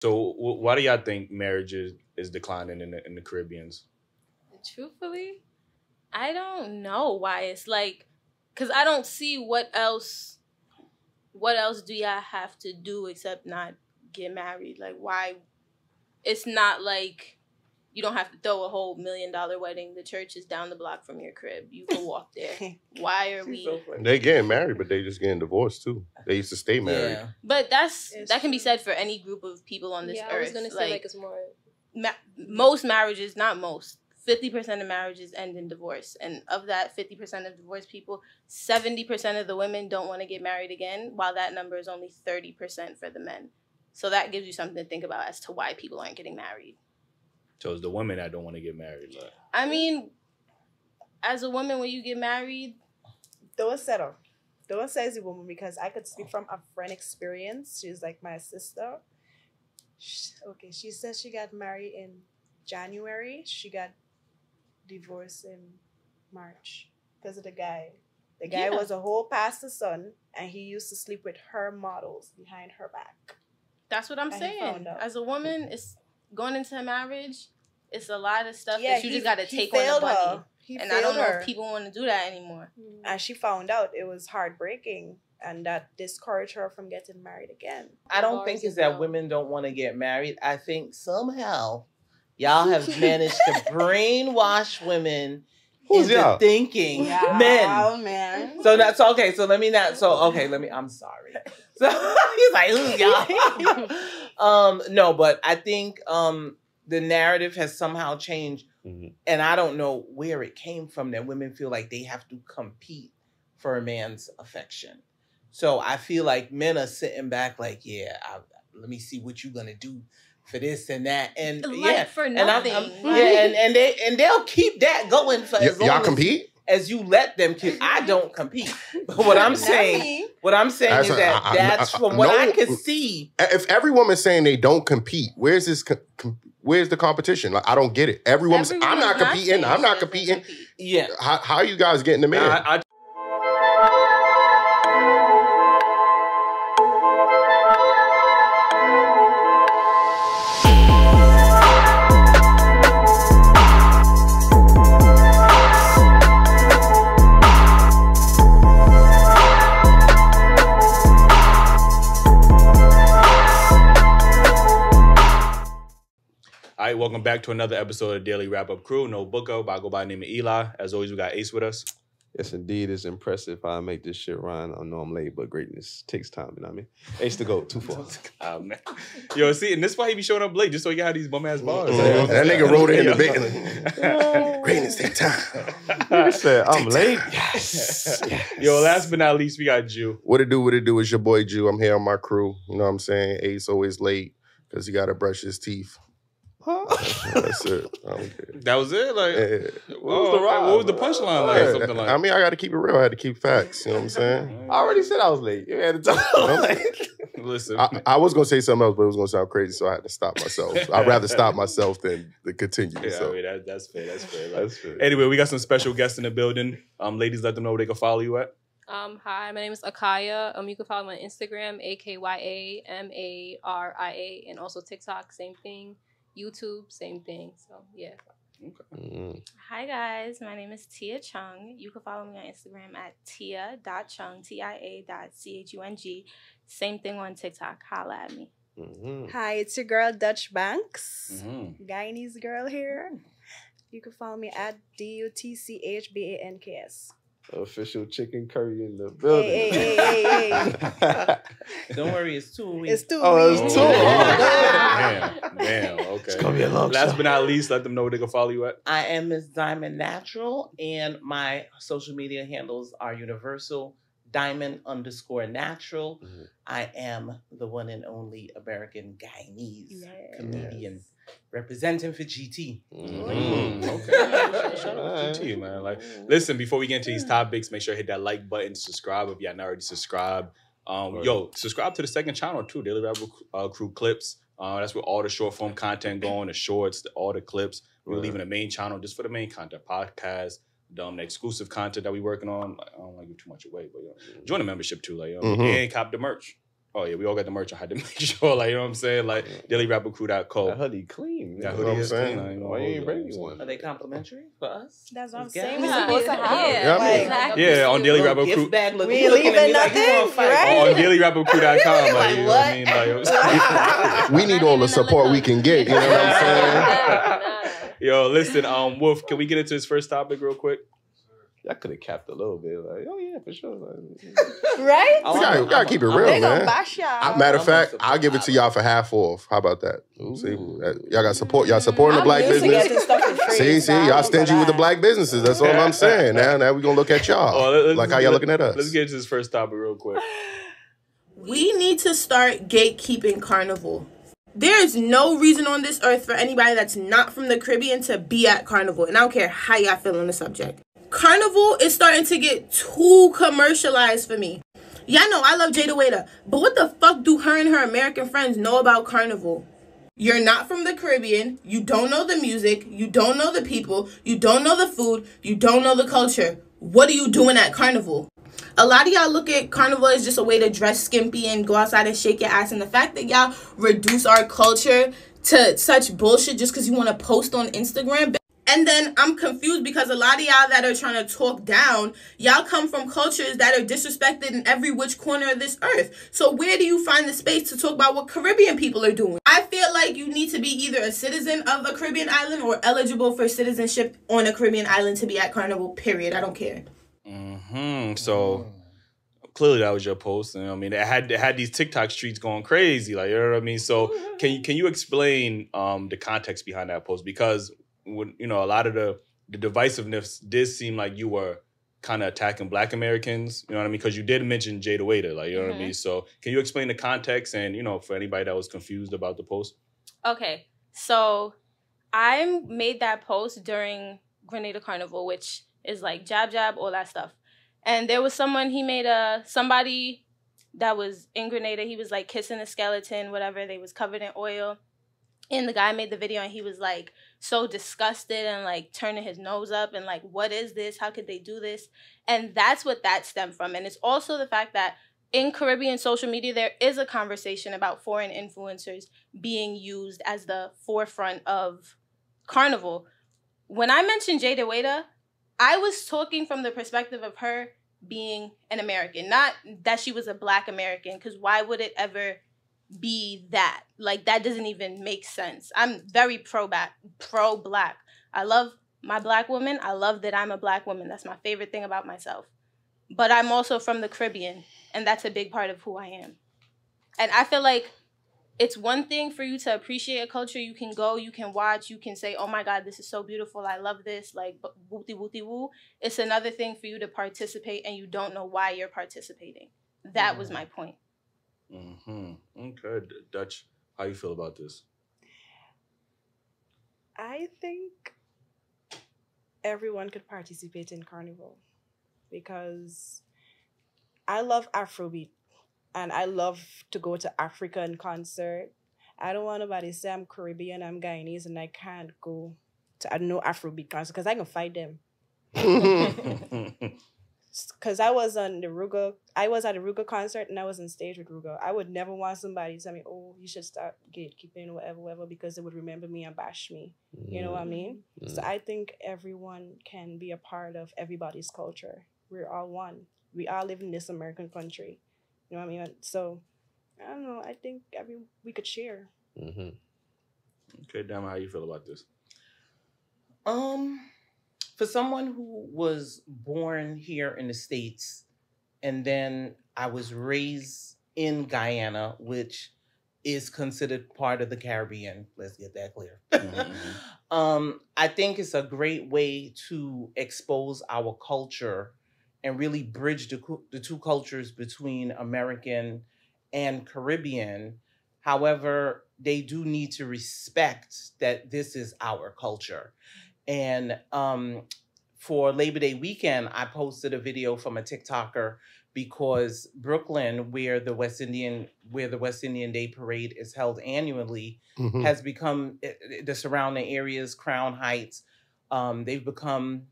So why do y'all think marriage is declining in the Caribbeans? Truthfully, I don't know why. It's like, because I don't see what else do y'all have to do except not get married? Like, why? It's not like you don't have to throw a whole $1 million wedding. The church is down the block from your crib. You can walk there. Why are we? So they getting married, but they just getting divorced too. They used to stay married. Yeah. But that can be said for any group of people on this earth. I was gonna say like it's more. Most marriages, not most, 50% of marriages end in divorce, and of that 50% of divorced people, 70% of the women don't want to get married again, while that number is only 30% for the men. So that gives you something to think about as to why people aren't getting married. So it's the women that don't want to get married. But I mean, as a woman, when you get married, Doa says a woman, because I could speak from a friend experience. She's like my sister. Okay, she says she got married in January. She got divorced in March because of the guy. The guy was a whole pastor's son, and he used to sleep with her models behind her back. That's what I'm saying. As a woman, it's... Going into marriage, it's a lot of stuff that you just got to take on the body. And I don't know if people want to do that anymore. And she found out it was heartbreaking, and that discouraged her from getting married again. I don't think it's that women don't want to get married. I think somehow y'all have managed to brainwash women into thinking men. Oh, man. So that's okay. So let me not. So, okay, let me. I'm sorry. So he's like, who's y'all? No, but I think the narrative has somehow changed, and I don't know where it came from, that women feel like they have to compete for a man's affection. So I feel like men are sitting back like, let me see what you're gonna do for this and that, and for nothing. And they'll keep that going for as long. Y'all compete? As you let them compete. I don't compete. But what I'm saying is that I can see. If every woman's saying they don't compete, where's this? Where's the competition? Like, I don't get it. Every woman's, I'm not competing. I'm not competing. Yeah. How are you guys getting the man? Welcome back to another episode of Daily Wrap-Up Crew. No Booker, but I go by the name of Eli. As always, we got Ace with us. Yes, indeed. It's impressive how I make this shit rhyme. I know I'm late, but greatness takes time, you know what I mean? Ace to go, 2-4. Oh, man. Yo, see, and this why he be showing up late, just so he got these bum-ass bars. Yeah, that nigga wrote it in the beginning. Greatness takes time. He said, I'm late. Yes. Yo, last but not least, we got Jew. What it do, what it do. It's your boy, Jew. I'm here on my crew. You know what I'm saying? Ace always late because he got to brush his teeth. That's it. That was it? Like, what was the punchline like or something like? I mean, I got to keep it real. I had to keep facts. You know what I'm saying? I already said I was late. You had to talk. Listen. I was going to say something else, but it was going to sound crazy, so I had to stop myself. I'd rather stop myself than continue. Yeah, so. I mean, that's fair. That's fair. Like, that's fair. Anyway, we got some special guests in the building. Ladies, let them know where they can follow you at. Hi, my name is Akaya. You can follow me on Instagram, AKYAMARIA, and also TikTok, same thing. YouTube, same thing. So, yeah. Okay. Hi, guys. My name is Tia Chung. You can follow me on Instagram at tia.chung, TIA.CHUNG. Same thing on TikTok. Holla at me. Hi, it's your girl, Dutch Banks. Guyanese girl here. You can follow me at DUTCHBANKS. Official chicken curry in the building. Hey. Don't worry, it's 2 weeks. It's two. Damn. Okay. It's gonna be a long Last show. But not least, let them know where they can follow you at. I am Miss Diamond Natural, and my social media handles are universal. Diamond_natural. I am the one and only American Guyanese comedian. Representing for GT. Okay. Shout out to GT, man. Like, listen, before we get into these topics, make sure you hit that like button, subscribe if you haven't already subscribed. Yo, subscribe to the second channel too, Daily Rebel Crew Clips. That's where all the short form content going, the shorts, all the clips. We're leaving the main channel just for the main content, podcast, the exclusive content that we working on. Like, I don't want to give too much away, but join the membership too, like, and cop the merch. Oh yeah, we all got the merch. I had to make sure, like, you know what I'm saying? Like DailyRebelCrew.co. That hoodie clean. That hoodie is clean. Like, why you ain't bring me one? Are they complimentary for us? That's what I'm saying. We're supposed to have. Yeah, on Daily Rebel Crew. We leaving nothing, right? On DailyRebelCrew.com. Like, you know what I mean? Like, we need all the support we can get. You know what I'm saying? Yo, listen, Wolf, can we get into his first topic real quick? I could have capped a little bit, like, oh yeah, for sure, right? Gotta keep it real, man. Matter of fact, I'll give it to y'all for half off. How about that? See, y'all got support. Y'all supporting the black business. See, y'all stingy with the black businesses. That's all I'm saying. Now we gonna look at y'all like how y'all looking at us. Let's get into this first topic real quick. We need to start gatekeeping Carnival. There is no reason on this earth for anybody that's not from the Caribbean to be at Carnival, and I don't care how y'all feel on the subject. Carnival is starting to get too commercialized for me. Y'all know I love Jada Wada, but what the fuck do her and her American friends know about Carnival? You're not from the Caribbean. You don't know the music. You don't know the people. You don't know the food. You don't know the culture. What are you doing at Carnival? A lot of y'all look at Carnival as just a way to dress skimpy and go outside and shake your ass. And the fact that y'all reduce our culture to such bullshit just because you want to post on Instagram. And then I'm confused because a lot of y'all that are trying to talk down, y'all come from cultures that are disrespected in every which corner of this earth. So where do you find the space to talk about what Caribbean people are doing? I feel like you need to be either a citizen of a Caribbean island or eligible for citizenship on a Caribbean island to be at Carnival, period. I don't care. So clearly that was your post. You know what I mean? It had these TikTok streets going crazy. Like, you know what I mean? So can you explain the context behind that post? Because you know, a lot of the divisiveness did seem like you were kind of attacking Black Americans, you know what I mean? Because you did mention Jada Wada, like, you know what I mean? So can you explain the context and, you know, for anybody that was confused about the post? Okay, so I made that post during Grenada Carnival, which is like jab, all that stuff. And there was someone, somebody that was in Grenada, he was like kissing a skeleton, whatever, they was covered in oil. And the guy made the video and he was like so disgusted and like turning his nose up and like, what is this? How could they do this? And that's what that stemmed from. And it's also the fact that in Caribbean social media, there is a conversation about foreign influencers being used as the forefront of Carnival. When I mentioned Jada Wada, I was talking from the perspective of her being an American, not that she was a Black American, because why would it ever be that? Like, that doesn't even make sense. I'm very pro-Black. I love my Black woman. I love that I'm a Black woman. That's my favorite thing about myself. But I'm also from the Caribbean, and that's a big part of who I am. And I feel like it's one thing for you to appreciate a culture. You can go, you can watch, you can say, oh my God, this is so beautiful. I love this, like, wooty woo. It's another thing for you to participate, and you don't know why you're participating. That was my point. Okay, Dutch, how you feel about this? I think everyone could participate in Carnival because I love Afrobeat and I love to go to Africa in concert. I don't want nobody to say I'm Caribbean, I'm Guyanese, and I can't go to no Afrobeat concert because I can fight them. Because I was on the Ruger, I was at a Ruger concert and I was on stage with Ruger. I would never want somebody to tell me, oh, you should stop gatekeeping or whatever, because they would remember me and bash me. You know what I mean? So I think everyone can be a part of everybody's culture. We're all one. We all live in this American country. You know what I mean? So, I don't know. I think we could share. Okay, Dama, how you feel about this? For someone who was born here in the States, and then I was raised in Guyana, which is considered part of the Caribbean. Let's get that clear. I think it's a great way to expose our culture and really bridge the two cultures between American and Caribbean. However, they do need to respect that this is our culture. And for Labor Day weekend, I posted a video from a TikToker because Brooklyn, where the West Indian Day Parade is held annually, has become the surrounding areas, Crown Heights, they've become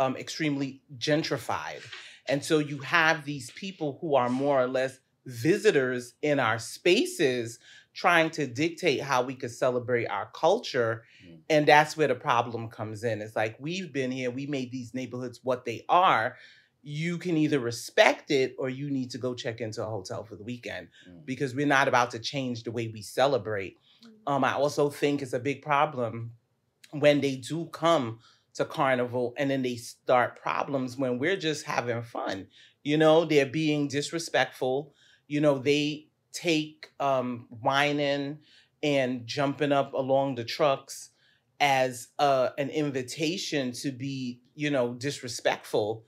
extremely gentrified. And so you have these people who are more or less visitors in our spaces trying to dictate how we could celebrate our culture. Mm. And that's where the problem comes in. It's like, we've been here, we made these neighborhoods what they are. You can either respect it or you need to go check into a hotel for the weekend, because we're not about to change the way we celebrate. I also think it's a big problem when they do come to Carnival and then they start problems when we're just having fun. You know, they're being disrespectful. You know, they take whining and jumping up along the trucks as an invitation to be, you know, disrespectful.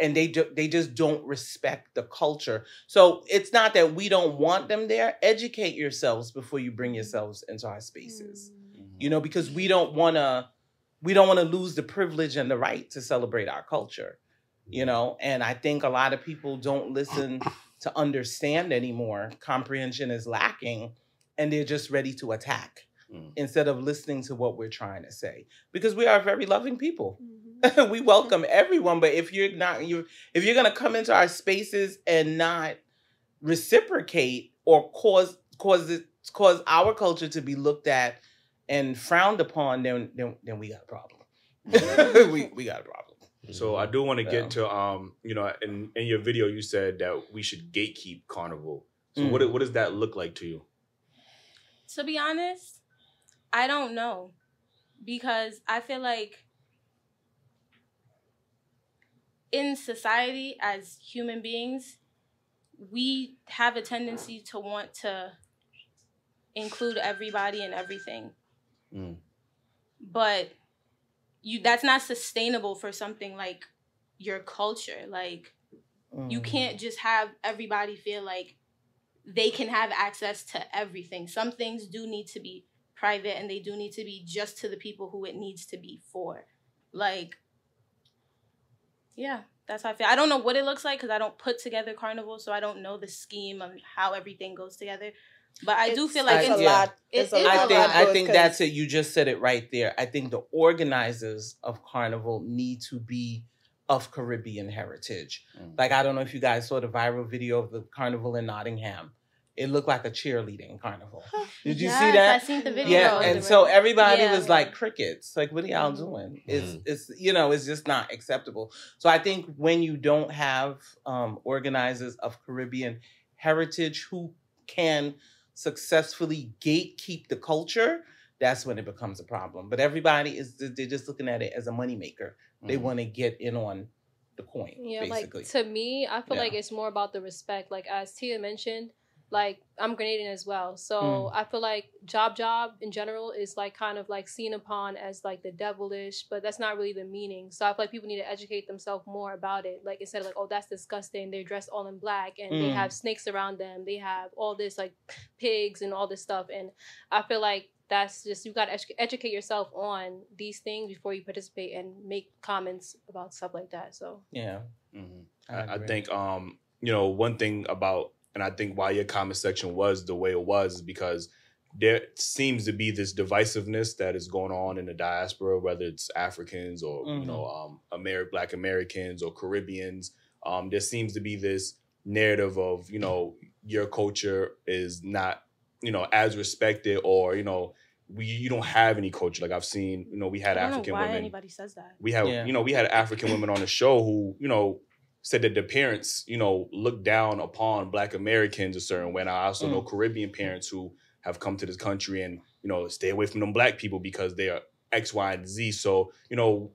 And they just don't respect the culture. So it's not that we don't want them there. Educate yourselves before you bring yourselves into our spaces. Mm-hmm. You know, because we don't want to lose the privilege and the right to celebrate our culture. You know, and I think a lot of people don't listen to understand anymore. Comprehension is lacking, and they're just ready to attack instead of listening to what we're trying to say. Because we are very loving people. Mm-hmm. We welcome everyone, but if you're not, if you're going to come into our spaces and not reciprocate or cause our culture to be looked at and frowned upon, then we got a problem. we got a problem. So I do want to get to you know, in your video you said that we should gatekeep Carnival. So what does that look like to you? To be honest, I don't know, because I feel like in society, as human beings, we have a tendency to want to include everybody in everything. But that's not sustainable for something like your culture. Like, you can't just have everybody feel like they can have access to everything. Some things do need to be private, and they do need to be just to the people who it needs to be for. Like, yeah, that's how I feel. I don't know what it looks like because I don't put together Carnival, so I don't know the scheme of how everything goes together. But I do feel like it's a lot. I think that's it. You just said it right there. I think the organizers of Carnival need to be of Caribbean heritage. Like, I don't know if you guys saw the viral video of the Carnival in Nottingham. It looked like a cheerleading carnival. Did you see that? I seen the video. Yeah, and so everybody was like crickets. Like, what are y'all doing? It's you know, it's just not acceptable. So I think when you don't have organizers of Caribbean heritage who can successfully gatekeep the culture, that's when it becomes a problem. But everybody they're just looking at it as a moneymaker. They want to get in on the coin. Yeah, basically. Like, to me, I feel like it's more about the respect. Like, as Tia mentioned, like, I'm Grenadian as well. So I feel like job in general is like kind of like seen upon as like the devilish, but that's not really the meaning. So I feel like people need to educate themselves more about it. Like, instead of like, oh, that's disgusting, they're dressed all in black and they have snakes around them, they have all this like pigs and all this stuff. And I feel like that's just, you got to educate yourself on these things before you participate and make comments about stuff like that. So yeah, I think you know, one thing about, and I think why your comment section was the way it was, because there seems to be this divisiveness that is going on in the diaspora, whether it's Africans or you know, Black Americans or Caribbeans. There seems to be this narrative of, you know, your culture is not, you know, as respected, or, you know, you don't have any culture. Like, I've seen, you know, we had African women. I don't know why anybody says that. You know, we had African women on the show who, you know, said that their parents, you know, look down upon Black Americans a certain way. And I also know Caribbean parents who have come to this country and, you know, stay away from them Black people because they are X, Y, and Z. So, you know,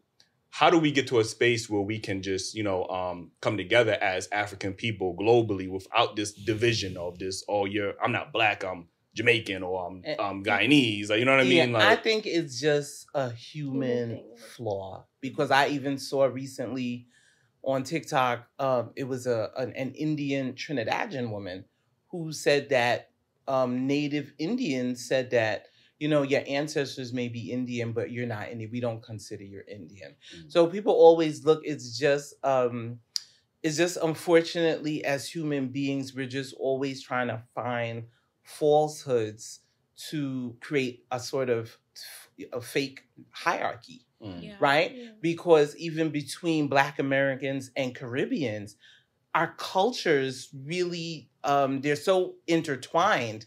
how do we get to a space where we can just, you know, come together as African people globally without this division of this, oh, I'm not Black, I'm Jamaican, or I'm Guyanese. Like, you know what I mean? Like, I think it's just a human flaw, because I even saw recently on TikTok, it was an Indian Trinidadian woman who said that Native Indians said that, you know, your ancestors may be Indian, but you're not Indian. We don't consider you're Indian. So people always look, it's just unfortunately, as human beings, we're just always trying to find falsehoods to create a sort of a fake hierarchy. Right? Because even between Black Americans and Caribbeans, our cultures really, they're so intertwined.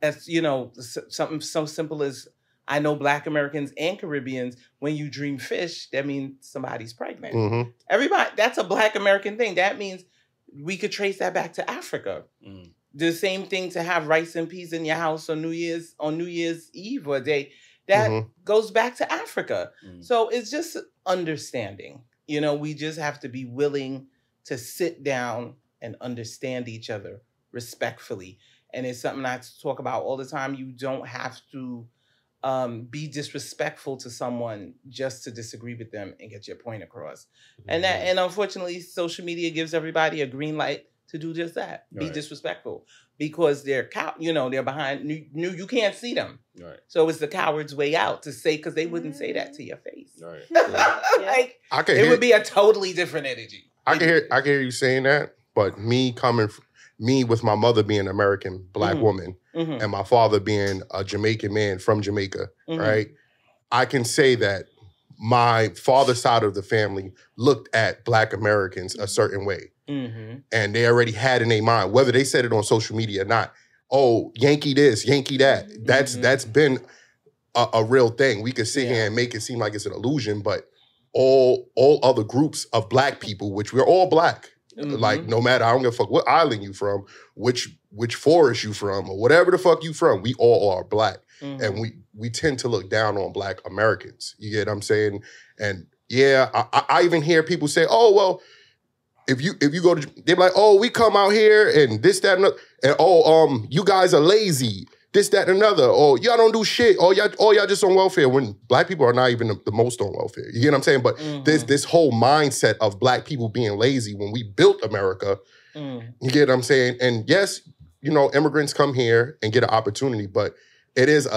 As you know, something so simple as, I know Black Americans and Caribbeans, when you dream fish, that means somebody's pregnant. Mm-hmm. Everybody, that's a Black American thing. That means we could trace that back to Africa. Mm. The same thing to have rice and peas in your house on New Year's Eve or day, that mm-hmm. goes back to Africa. Mm. So it's just understanding. You know, we just have to be willing to sit down and understand each other respectfully. And it's something I talk about all the time. You don't have to be disrespectful to someone just to disagree with them and get your point across. Mm-hmm. And that, and unfortunately, social media gives everybody a green light to do just that. Right. Be disrespectful because they're, you know, they're behind, you can't see them. Right. So it's the coward's way out to say, because they wouldn't say that to your face. Right. Yeah. Like, it would be a totally different energy. I can hear you saying that, but me with my mother being an American Black mm-hmm. woman mm-hmm. and my father being a Jamaican man from Jamaica, mm-hmm. right? I can say that my father's side of the family looked at Black Americans a certain way. Mm-hmm. And they already had in their mind, whether they said it on social media or not, oh, Yankee this, Yankee that. That's mm-hmm. that's been a real thing. We could sit yeah. here and make it seem like it's an illusion, but all other groups of Black people, which we're all Black, mm-hmm. like no matter, I don't give a fuck what island you from, which forest you from, or whatever the fuck you from, we all are Black. Mm-hmm. And we tend to look down on Black Americans. You get what I'm saying? And yeah, I even hear people say, oh, well, if you go to, they're like, oh, we come out here and this, that, and oh, you guys are lazy, this, that, and another. Oh, y'all don't do shit. Oh, y'all just on welfare, when Black people are not even the most on welfare. You get what I'm saying? But mm-hmm. this whole mindset of Black people being lazy when we built America, mm. you get what I'm saying? And yes, you know, immigrants come here and get an opportunity, but it is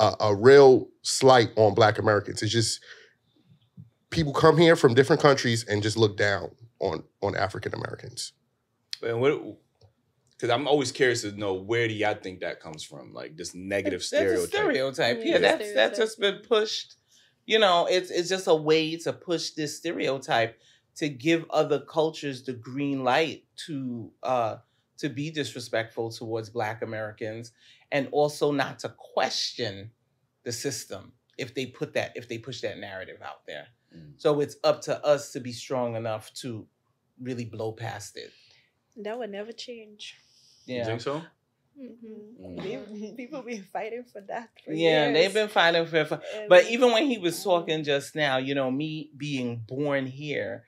a real slight on Black Americans. It's just people come here from different countries and just look down on African Americans. And because I'm always curious to know, where do y'all think that comes from? Like this negative stereotype. That's a stereotype. Yeah, that's just been pushed. You know, it's just a way to push this stereotype to give other cultures the green light to be disrespectful towards Black Americans, and also not to question the system if they push that narrative out there. Mm. So it's up to us to be strong enough to really blow past it. That would never change. Yeah. You think so? Mm-hmm. Mm-hmm. People been fighting for that for years. They've been fighting for but even when he was talking just now, you know, me being born here,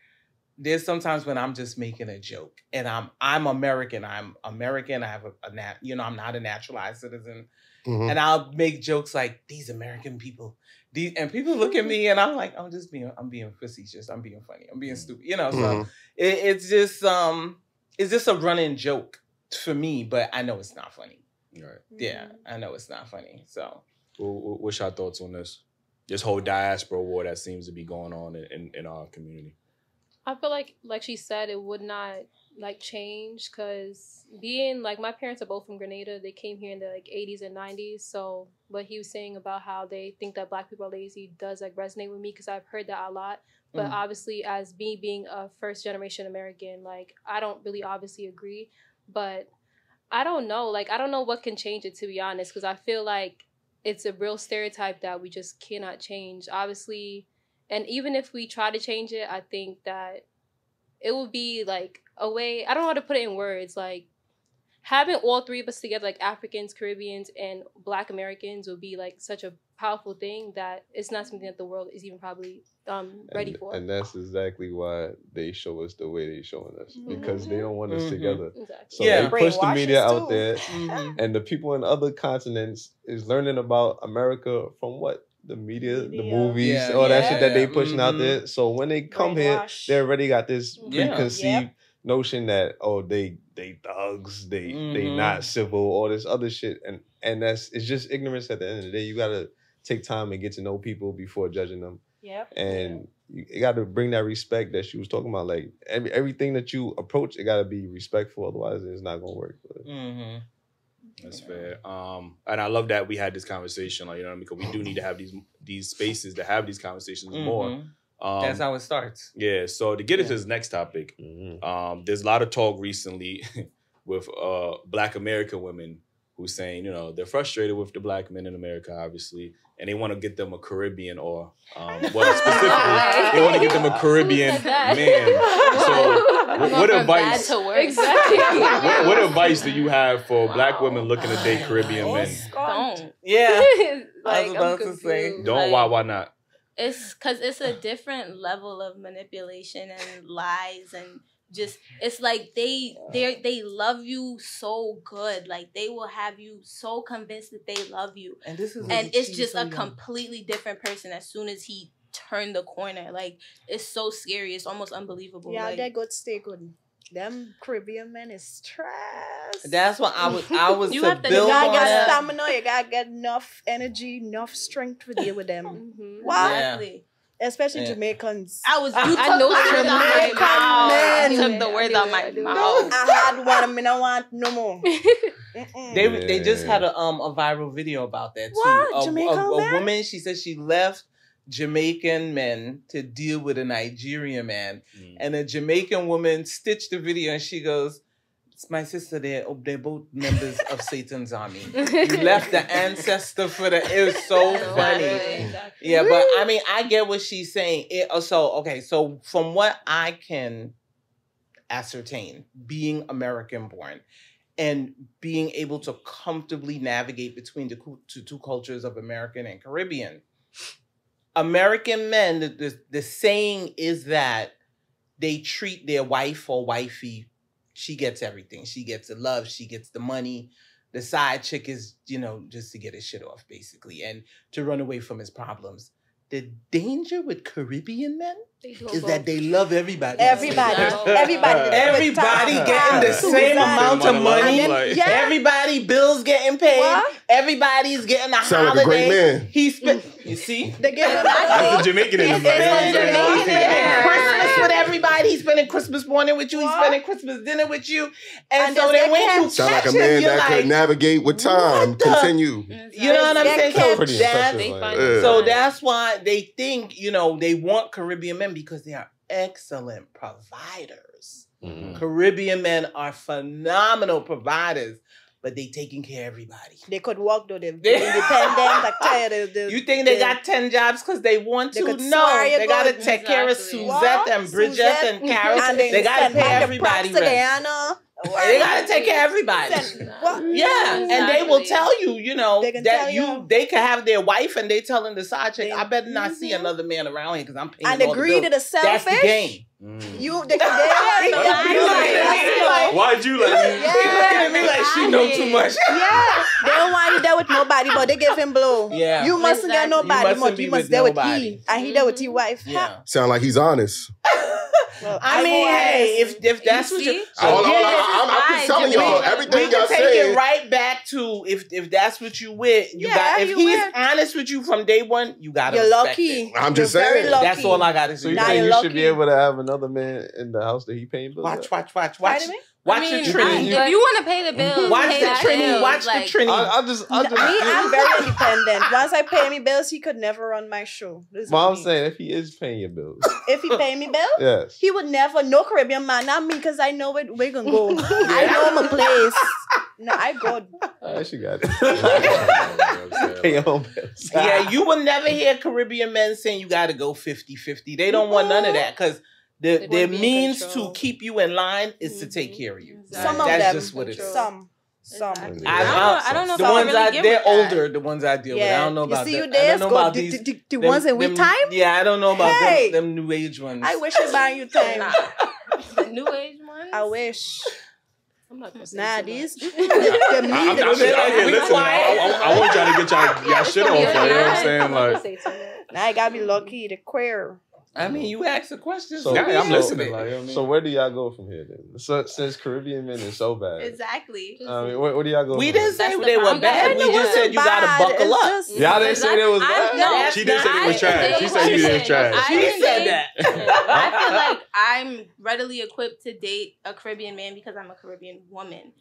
there's sometimes when I'm just making a joke and I'm American, I have I'm not a naturalized citizen. Mm-hmm. And I'll make jokes like, these American people, and people look at me and I'm like, I'm being facetious, I'm being funny, I'm being stupid, you know, mm-hmm. so it's just a running joke for me, but I know it's not funny. Right. Yeah, I know it's not funny. So, what's your thoughts on this? This whole diaspora war that seems to be going on in our community. I feel like she said, it would not like change, because being like, my parents are both from Grenada. They came here in the like 80s and 90s. So what he was saying about how they think that Black people are lazy does like resonate with me, because I've heard that a lot. But mm-hmm. obviously, as me being a first generation American, like, I don't really obviously agree, but I don't know. Like, I don't know what can change it, to be honest, because I feel like it's a real stereotype that we just cannot change, obviously. And even if we try to change it, I think that it would be like a way, I don't know how to put it in words, like, having all three of us together, like Africans, Caribbeans, and Black Americans, would be like such a powerful thing that it's not something that the world is even probably ready for. And that's exactly why they show us the way they're showing us, mm-hmm. because they don't want us mm-hmm. together. Exactly. So yeah. They push the media out there, mm-hmm. and the people in other continents is learning about America from what? The media, the movies, all that shit that they pushing mm-hmm. out there. So when they come here, they already got this preconceived notion that, oh, they thugs, they not civil, all this other shit, and it's just ignorance. At the end of the day, you gotta take time and get to know people before judging them. Yep. And you gotta bring that respect that she was talking about. Like everything that you approach, it gotta be respectful. Otherwise, it's not gonna work. But, mm-hmm. That's fair. And I love that we had this conversation. Like, you know what I mean? Because we do need to have these spaces to have these conversations mm-hmm. more. That's how it starts. Yeah. So to get into this next topic, there's a lot of talk recently with Black American women who's saying, you know, they're frustrated with the Black men in America, obviously, and they want to get them a Caribbean or, well, specifically, they want to get them a Caribbean man. So what advice do you have for Black women looking to date Caribbean men? Don't. Yeah. Like, I was about to say. Don't. Like, why not? It's because it's a different level of manipulation and lies and just, it's like they love you so good. Like, they will have you so convinced that they love you. And this is it's just a completely different person as soon as he turned the corner. Like, it's so scary. It's almost unbelievable. Yeah, like, they got stay good. Them Caribbean men is trash. That's what I was you to have to build. You gotta get stamina. You gotta get enough energy, enough strength to deal with them. Exactly. Especially Jamaicans. I took the words out my mouth. I had one. I mean, I want no more. They just had a viral video about that too. What? A woman. She said she left Jamaican men to deal with a Nigerian man, and a Jamaican woman stitched the video and she goes, "It's my sister. They're both members of Satan's army. You left the ancestor for the." It was so funny. Exactly. Yeah, but I mean, I get what she's saying. So from what I can ascertain, being American born and being able to comfortably navigate between the two cultures of American and Caribbean. American men, the saying is that they treat their wife or wifey, she gets everything. She gets the love, she gets the money. The side chick is, you know, just to get his shit off, basically, and to run away from his problems. The danger with Caribbean men is that they love everybody. Everybody getting the same amount of money. Everybody bills getting paid. What? Everybody's getting a holiday. Sound like a great man. You see? That's the Jamaican in the Christmas with everybody. He's spending Christmas morning with you. He's spending Christmas dinner with you. And so they went to sound like a man that could navigate with time. Continue. You know what I'm saying? So that's why they think, you know, they want Caribbean men because they are excellent providers. Caribbean men are phenomenal providers, but they taking care of everybody. They could walk though. They're independent. Like, tired of the, you think they got 10 jobs because they want to? No, they got to take care of Suzette and Bridget and Carol. And they got to pay everybody. They got to take care of everybody. And they will tell you, you know, that they can have their wife and they telling the side chick, I better not see another man around here because I'm paying all the bills. And agree to the selfish. That's the game. Why'd you let me? He looking at me like she know too much. Yeah, they don't want you there with nobody, but they give him blow. Yeah, you mustn't get nobody. You must there with he, and he there with his wife. Yeah, sound like he's honest. Well, I mean, hey, if that's what you, I'm telling y'all, everything y'all said. Take it right back to if that's what you with. You got if he's honest with you from day one, you gotta respect it. I'm just saying. That's all I gotta say. So you think you should be able to have another man in the house that he paying bills? Watch. Watch the Trini. If you want to pay the bills, watch the Trini. Watch the Trini. I'm very independent. Once I pay me bills, he could never run my show. Mom saying if he is paying your bills. If he pay me bills? Yes. He would never. No Caribbean man. Not me, because I know it. We're going to go. I know my place. No, I go. She got it. Pay your own bills. Yeah, you will never hear Caribbean men saying you got to go 50-50. They don't want none of that, because the means to keep you in line is to take care of you. Exactly. Some that's of them. Just what it is. Some. I don't know. The ones really they're older. The ones I deal with. I don't know about them. You see, you days go. The ones in we time. Yeah, I don't know about them new age ones. I wish I buy you time. The new age ones. I wish. I'm not gonna say these. I want y'all to get y'all shit on. You know what I'm saying? Like, now I gotta be lucky to queer. I mean, you asked a question. So, I'm listening. Like, you know what I mean? So where do y'all go from here then? So, since Caribbean men is so bad. Exactly. I mean, where do y'all go from didn't say they were bad. We just said you got to buckle up. Y'all didn't say they was bad? She didn't say they was trash. She said you didn't trash. She said that. I feel like I'm readily equipped to date a Caribbean man because I'm a Caribbean woman.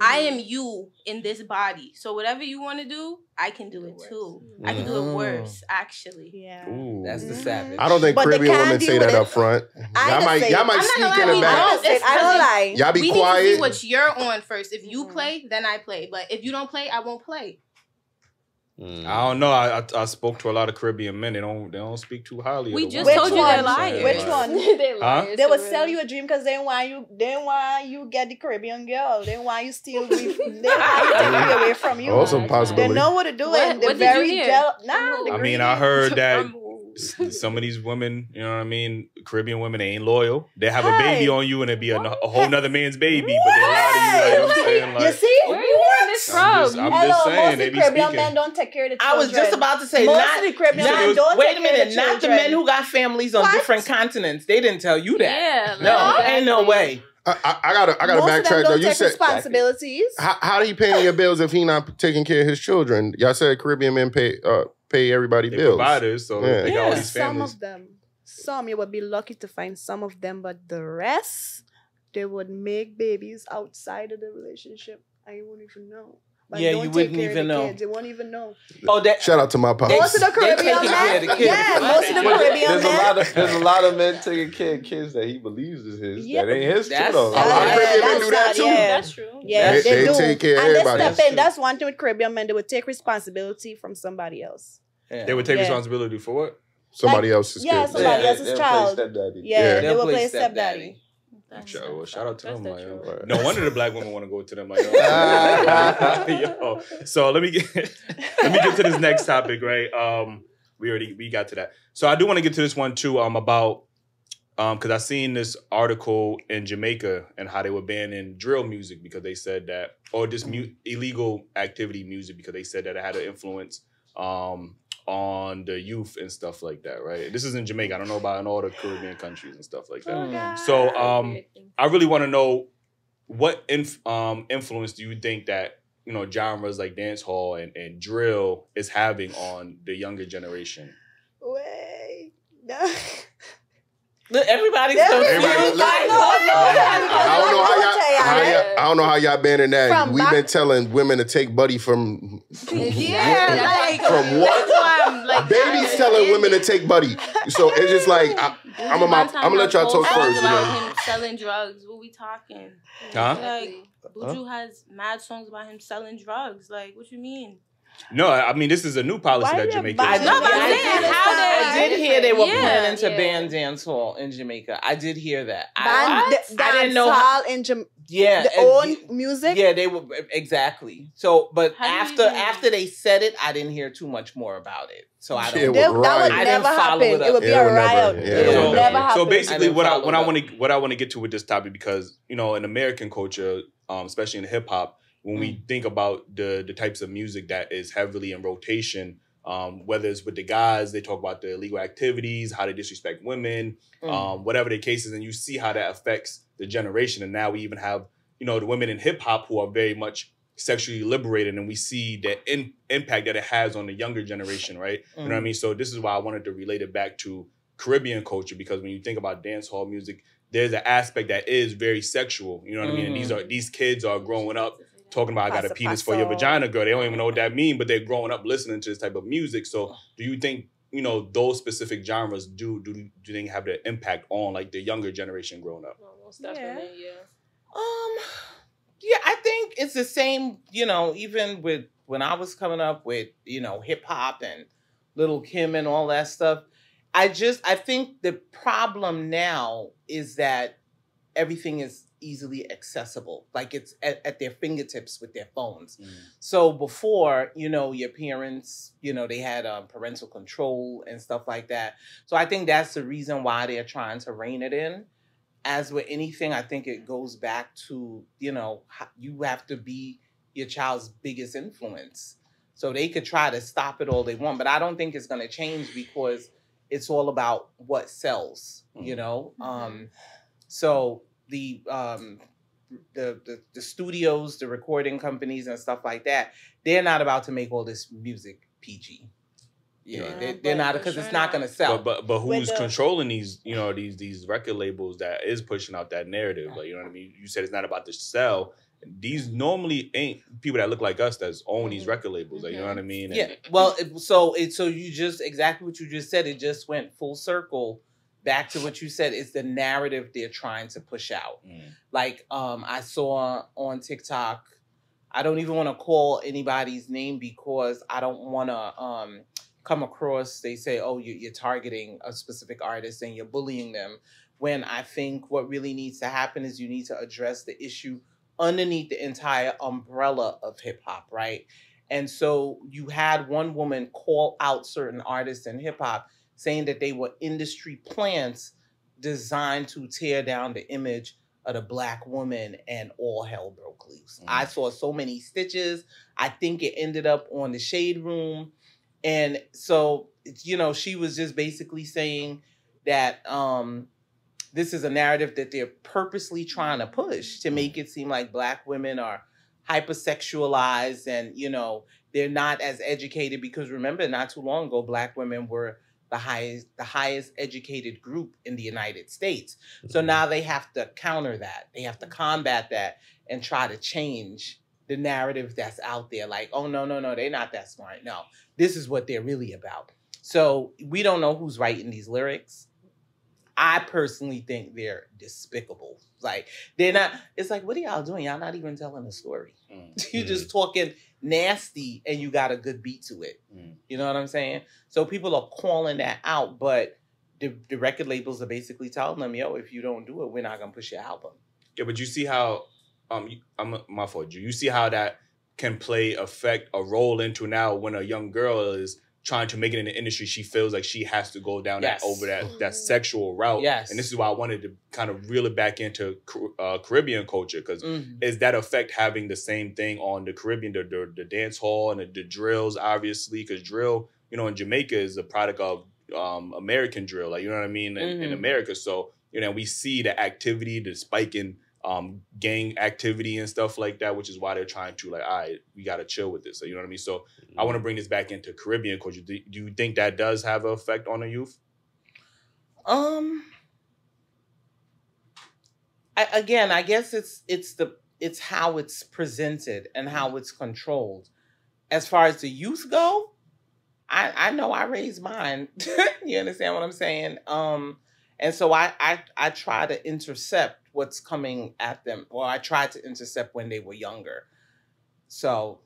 I am you in this body. So whatever you want to do, I can do it too. I can do it worse, actually. Yeah. Ooh. That's the savage. I don't think Caribbean women say that up front. Y'all might sneak in the back. I don't lie. Y'all be quiet. We need to see what you're on first. If you play, then I play. But if you don't play, I won't play. I don't know. I spoke to a lot of Caribbean men. They don't speak too highly. We just told you they're liars. Which one? They will sell you a dream because they want you get the Caribbean girl. They want you steal. They want you away from you. Also possible. They know what to do. And they're very jealous. I mean, I heard that some of these women, you know what I mean, Caribbean women, they ain't loyal. They have a baby on you and it'd be a whole nother man's baby, but they lie to you. Like, I'm saying, like, you see? I'm just saying, they be speaking. Most men don't take care of the children. I was just about to say, not the men who got families on different continents. They didn't tell you that. Yeah, ain't no way. I gotta backtrack though. You said responsibilities. How do you pay your bills if he not taking care of his children? Y'all said Caribbean men pay everybody bills. Providers, so they got all these families. Some of them, you would be lucky to find some of them, but the rest, they would make babies outside of the relationship. I won't even know. Like, yeah, you wouldn't even know. Kids. They won't even know. Oh, that, shout out to my pops. Most of the Caribbean men. Yeah, most of the Caribbean men. There's a lot of men taking care of kids that he believes is his. Yeah, that ain't his. That's, too, though. A lot of Caribbean men do that too. Yeah. That's true. Yeah, they do. Take care of everybody. That's one thing with Caribbean men. They would take responsibility from somebody else. Yeah. They would take responsibility for what? Somebody else's kid. Yeah, somebody else's child. Yeah, they would play stepdaddy. Shout out to them, yo. No wonder the black women want to go to them, yo. So let me get to this next topic, right? We got to that. So I do want to get to this one too. Because I seen this article in Jamaica and how they were banning drill music because they said that, or just illegal activity music because they said that it had an influence on the youth and stuff like that, right? This is in Jamaica. I don't know about in all the Caribbean countries and stuff like that. So I really want to know what influence do you think that, you know, genres like dancehall and drill is having on the younger generation? Wait, no. Look, everybody's so cute. I don't know how y'all banning that. We've been telling women to take Buddy from what? Like, babies telling women to take Buddy. So it's just like I'm gonna let y'all talk first. You know? Him selling drugs. What we talking? Huh? Like Buju has mad songs about him selling drugs. Like what you mean? No, I mean, this is a new policy that Jamaica is. I did hear they were planning to ban dancehall in Jamaica. I did hear that. I didn't know how in Jamaica. Yeah, the old music. Yeah, they were exactly. So, but after they said it, I didn't hear too much more about it. So I don't. That would never happen. It would be a riot. It would never happen. So basically, what I want to get to with this topic, because you know, in American culture, especially in hip hop. When we think about the types of music that is heavily in rotation, whether it's with the guys, they talk about the illegal activities, how they disrespect women, whatever the case is, and you see how that affects the generation. And now we even have, you know, the women in hip hop who are very much sexually liberated, and we see the impact that it has on the younger generation, right? You know what I mean? So this is why I wanted to relate it back to Caribbean culture, because when you think about dancehall music, there's an aspect that is very sexual. You know what I mean? And these kids are growing up talking about, I got a penis for your vagina, girl. They don't even know what that means, but they're growing up listening to this type of music. So do you think, you know, those specific genres do they have the impact on, like, the younger generation growing up? Well, most definitely, yeah. Yeah, I think it's the same, you know, even with when I was coming up with, you know, hip-hop and Lil' Kim and all that stuff. I think the problem now is that everything is easily accessible, like it's at their fingertips with their phones. So before, you know, your parents, you know, they had parental control and stuff like that. So I think that's the reason why they're trying to rein it in. As with anything, I think it goes back to, you know, you have to be your child's biggest influence. So they could try to stop it all they want, but I don't think it's going to change, because it's all about what sells, you know? So the studios, the recording companies and stuff like that, they're not about to make all this music PG. Yeah, they're not, because it's not going to sell. But who's controlling these, you know, these record labels that is pushing out that narrative? Like, you know what I mean? You said it's not about to sell. These normally ain't people that look like us that's own these record labels. Like, you know what I mean? Yeah. Well, so you just exactly what you just said. It just went full circle back to what you said. It's the narrative they're trying to push out. Mm. Like I saw on TikTok. I don't even want to call anybody's name because I don't want to come across. They say, "Oh, you're targeting a specific artist and you're bullying them." When I think what really needs to happen is you need to address the issue underneath the entire umbrella of hip hop, right? And so you had one woman call out certain artists in hip hop saying that they were industry plants designed to tear down the image of the Black woman, and all hell broke loose. Mm. I saw so many stitches. I think it ended up on the Shade Room. And so, you know, she was just basically saying that this is a narrative that they're purposely trying to push to make it seem like Black women are hypersexualized and, you know, they're not as educated because remember, not too long ago, Black women were the highest educated group in the United States. So now they have to counter that. They have to combat that and try to change the narrative that's out there. Like, oh, no, they're not that smart. No, this is what they're really about. So we don't know who's writing these lyrics. I personally think they're despicable. Like, they're not, it's like, what are y'all doing? Y'all not even telling a story. Mm. You're just talking nasty and you got a good beat to it. Mm. You know what I'm saying? So people are calling that out, but the record labels are basically telling them, yo, if you don't do it, we're not going to push your album. Yeah, but you see how, my fault, you see how that can play a role into now when a young girl is trying to make it in the industry, she feels like she has to go down that sexual route. Yes. And this is why I wanted to kind of reel it back into Caribbean culture, because is that effect having the same thing on the Caribbean, the dance hall and the drills, obviously, because drill, you know, in Jamaica is a product of American drill, like, you know what I mean, in America. So, you know, we see the activity, the spike in gang activity and stuff like that, which is why they're trying to like, all right, we got to chill with this. So, you know what I mean? So I want to bring this back into Caribbean culture. Do you think that does have an effect on the youth? I guess it's how it's presented and how it's controlled. As far as the youth go, I know I raised mine. You understand what I'm saying? And so I try to intercept what's coming at them. Well, I tried to intercept when they were younger. So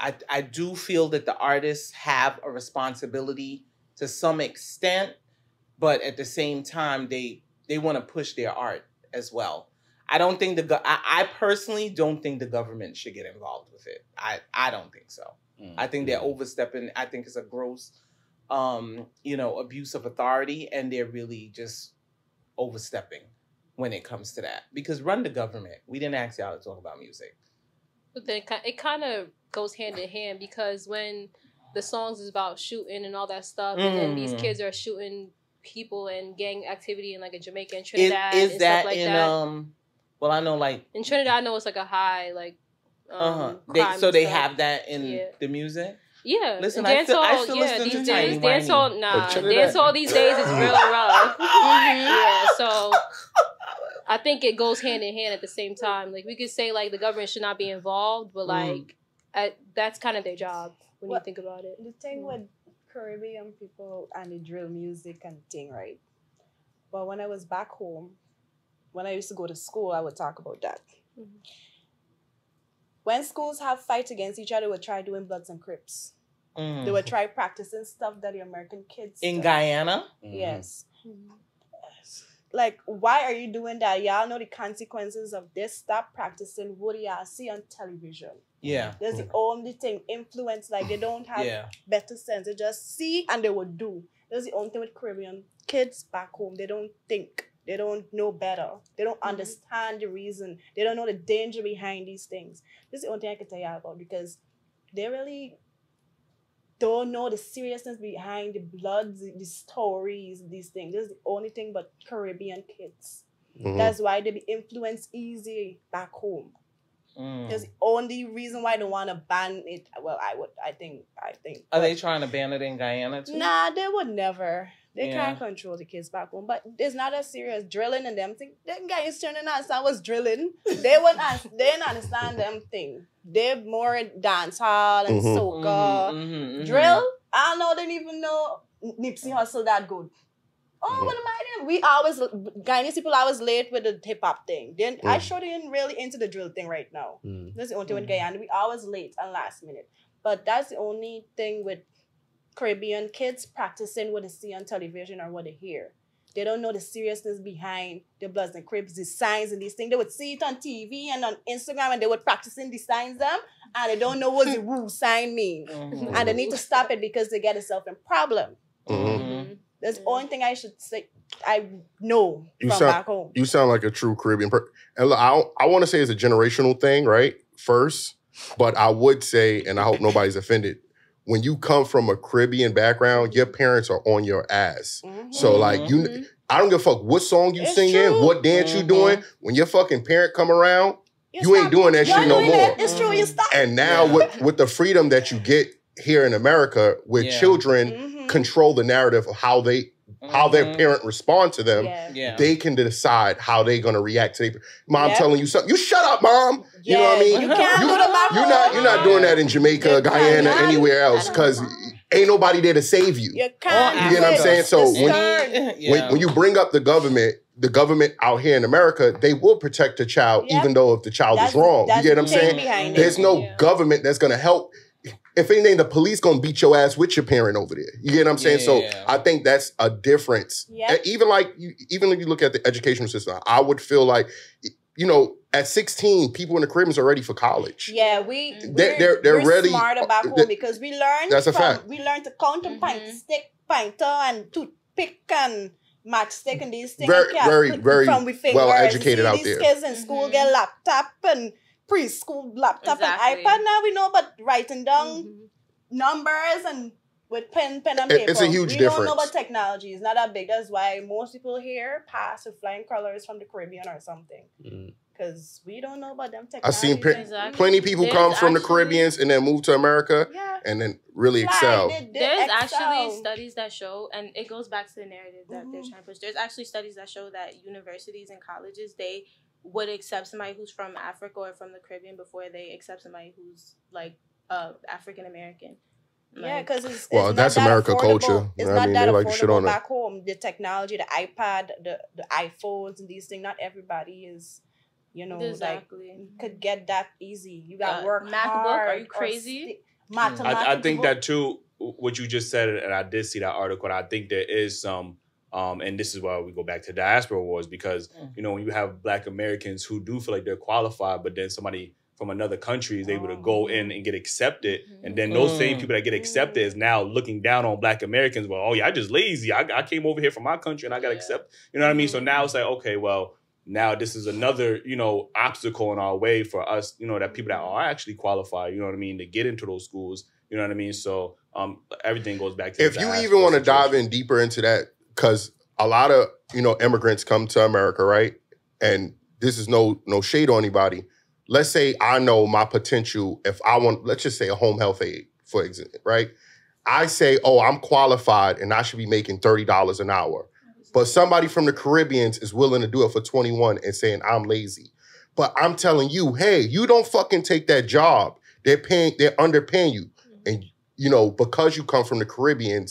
I do feel that the artists have a responsibility to some extent, but at the same time, they want to push their art as well. I don't think I personally don't think the government should get involved with it. I don't think so. Mm-hmm. I think they're overstepping. I think it's a gross abuse of authority, and they're really just overstepping when it comes to that. Because run the government. We didn't ask y'all to talk about music. But then it kind of goes hand in hand, because when the songs is about shooting and all that stuff, and then these kids are shooting people and gang activity in like a Jamaica and Trinidad and stuff like that. Well, I know like in Trinidad, I know it's like a high like They have that in the music. Yeah, listen, I still listen to Tiny Whiny. Dancehall these days is real rough. Yeah, so I think it goes hand in hand at the same time. Like, we could say, like, the government should not be involved, but, like, that's kind of their job when you think about it. The thing with Caribbean people and the drill music and thing, right? But when I was back home, when I used to go to school, I would talk about that. Mm-hmm. When schools have fights against each other, they would try doing Bloods and Crips. Mm. They would try practicing stuff that the American kids do. In Guyana? Yes. Mm. Like, why are you doing that? Y'all know the consequences of this. Stop practicing what y'all see on television. Yeah. That's the only thing. Influence, like, they don't have better sense. They just see and they would do. That's the only thing with Caribbean kids back home. They don't think. They don't know better. They don't understand the reason. They don't know the danger behind these things. This is the only thing I can tell you about, because they really don't know the seriousness behind the blood, the stories, these things. This is the only thing but Caribbean kids. Mm-hmm. That's why they be influenced easy back home. Mm. That's the only reason why they want to ban it. Well, I think. Are they trying to ban it in Guyana too? Nah, they would never. They can't control the kids back home, but it's not as serious. Drilling and them thing. Them guys turning us, I was drilling. They wouldn't they didn't understand them thing. They're more dancehall and soca. Drill, I know they didn't even know Nipsey Hussle that good. Oh, what am I doing? We always, Guyanese people always late with the hip hop thing. Then I sure didn't really into the drill thing right now. That's the only thing with Guyana. We always late and last minute. But that's the only thing with Caribbean kids practicing what they see on television or what they hear. They don't know the seriousness behind the Bloods and Crips, the signs and these things. They would see it on TV and on Instagram and they would practicing the signs them and they don't know what the woo sign mean. And they need to stop it because they get themselves in problem. That's the only thing I should say I know from back home. You sound like a true Caribbean person. And look, I want to say it's a generational thing, right? First, but I would say, and I hope nobody's offended, when you come from a Caribbean background, your parents are on your ass. So like, you, I don't give a fuck what song you singing, what dance you doing. When your fucking parent come around, you ain't doing that shit no more. It's true, you stop. And now with the freedom that you get here in America, where children control the narrative of how they how their parent respond to them, they can decide how they're going to react to their Mom telling you something. You shut up, Mom. You know what I mean? You can't do that. You're not doing that in Jamaica, Guyana, anywhere else, because ain't nobody there to save you. You can't. You know what I'm saying? So when you bring up the government out here in America, they will protect the child, even though if the child is wrong. You get what I'm saying? There's no government that's going to help. If anything, the police gonna beat your ass with your parent over there. You get what I'm saying? Yeah, so I think that's a difference. And even like, even if you look at the educational system, I would feel like, you know, at 16, people in the Caribbean are ready for college. Yeah, we're ready. Smart about home because we learned. That's a fact. We learned to count a pointer and toothpick and matchstick and these things. Very from well educated out there. These kids in school get laptop and preschool laptop and iPad now we know, but writing down numbers and with pen and paper. It's a huge difference. We don't know about technology. It's not that big. That's why most people here pass with flying colors from the Caribbean or something. Because we don't know about them technology. I've seen plenty of people come from the Caribbeans and then move to America and then really excel. There's actually studies that show, and it goes back to the narrative that they're trying to push. There's actually studies that show that universities and colleges, they would accept somebody who's from Africa or from the Caribbean before they accept somebody who's like African American. Like, yeah, because it's well, that's that America affordable. Culture. It's not that affordable shit on back home. The technology, the iPad, the iPhones, and these things. Not everybody is, you know, like could get that easy. You got work hard. Are you crazy? I think that too. What you just said, and I did see that article. And I think there is some. And this is why we go back to diaspora wars, because, you know, when you have Black Americans who do feel like they're qualified, but then somebody from another country is able to go in and get accepted. And then those same people that get accepted is now looking down on Black Americans. Well, oh, yeah, I just lazy. I came over here from my country and I got accepted. You know what I mean? So now it's like, okay, well, now this is another, you know, obstacle in our way for us, you know, that people that are actually qualified, you know what I mean, to get into those schools. You know what I mean? So everything goes back to if you even want to dive in deeper into that, because a lot of, you know, immigrants come to America, right? And this is no shade on anybody. Let's say I know my potential. If I want, let's just say a home health aide, for example, right? I say, oh, I'm qualified and I should be making $30 an hour. But somebody from the Caribbean is willing to do it for $21 and saying, I'm lazy. But I'm telling you, hey, you don't fucking take that job. They're underpaying you. And, you know, because you come from the Caribbean,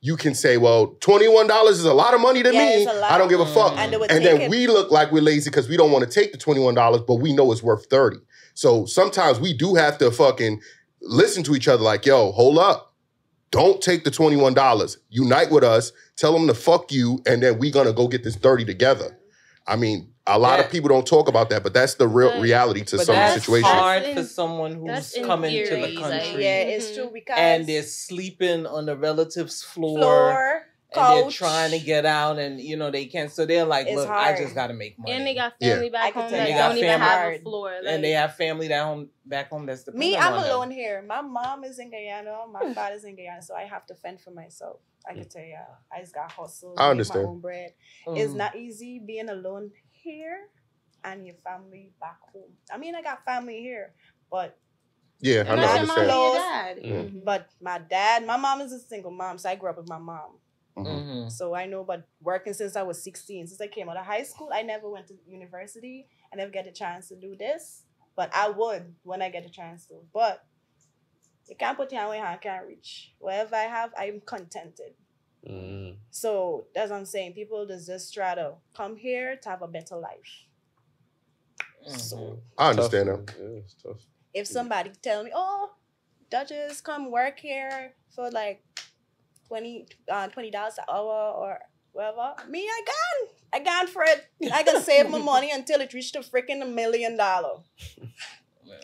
you can say, well, $21 is a lot of money to me. I don't give a fuck. And then we look like we're lazy because we don't want to take the $21, but we know it's worth $30. So sometimes we do have to fucking listen to each other like, yo, hold up. Don't take the $21. Unite with us. Tell them to fuck you. And then we're going to go get this $30 together. I mean, a lot of people don't talk about that, but that's the real reality to some situations. That's hard for someone who's coming to the country. Like, yeah, it's true. Because and they're sleeping on the relative's floor and they're trying to get out, and you know they can't. So they're like, "Look, I just got to make money." And they got family back home that don't even have a floor. Like, and they have family back home. That's the me. I'm alone here. My mom is in Guyana. My father's in Guyana, so I have to fend for myself. I can tell you, I just got hustled. I understand. My own bread. It's not easy being alone here and your family back home. I mean, I got family here, but yeah, I understand. But my dad, my mom is a single mom, so I grew up with my mom. Mm-hmm. So I know about working since I was 16. Since I came out of high school, I never went to university. I never get a chance to do this. But I would when I get a chance to. But you can't put your hand where your hand can't reach. Wherever I have, I'm contented. Mm. So that's what I'm saying. People just try to come here to have a better life. Mm-hmm. So I understand that. Yeah, it's tough. If somebody tell me, oh, Dutchess, come work here for like $20 an hour or whatever. Me, I gone for it. I can save my money until it reached a freaking $1 million.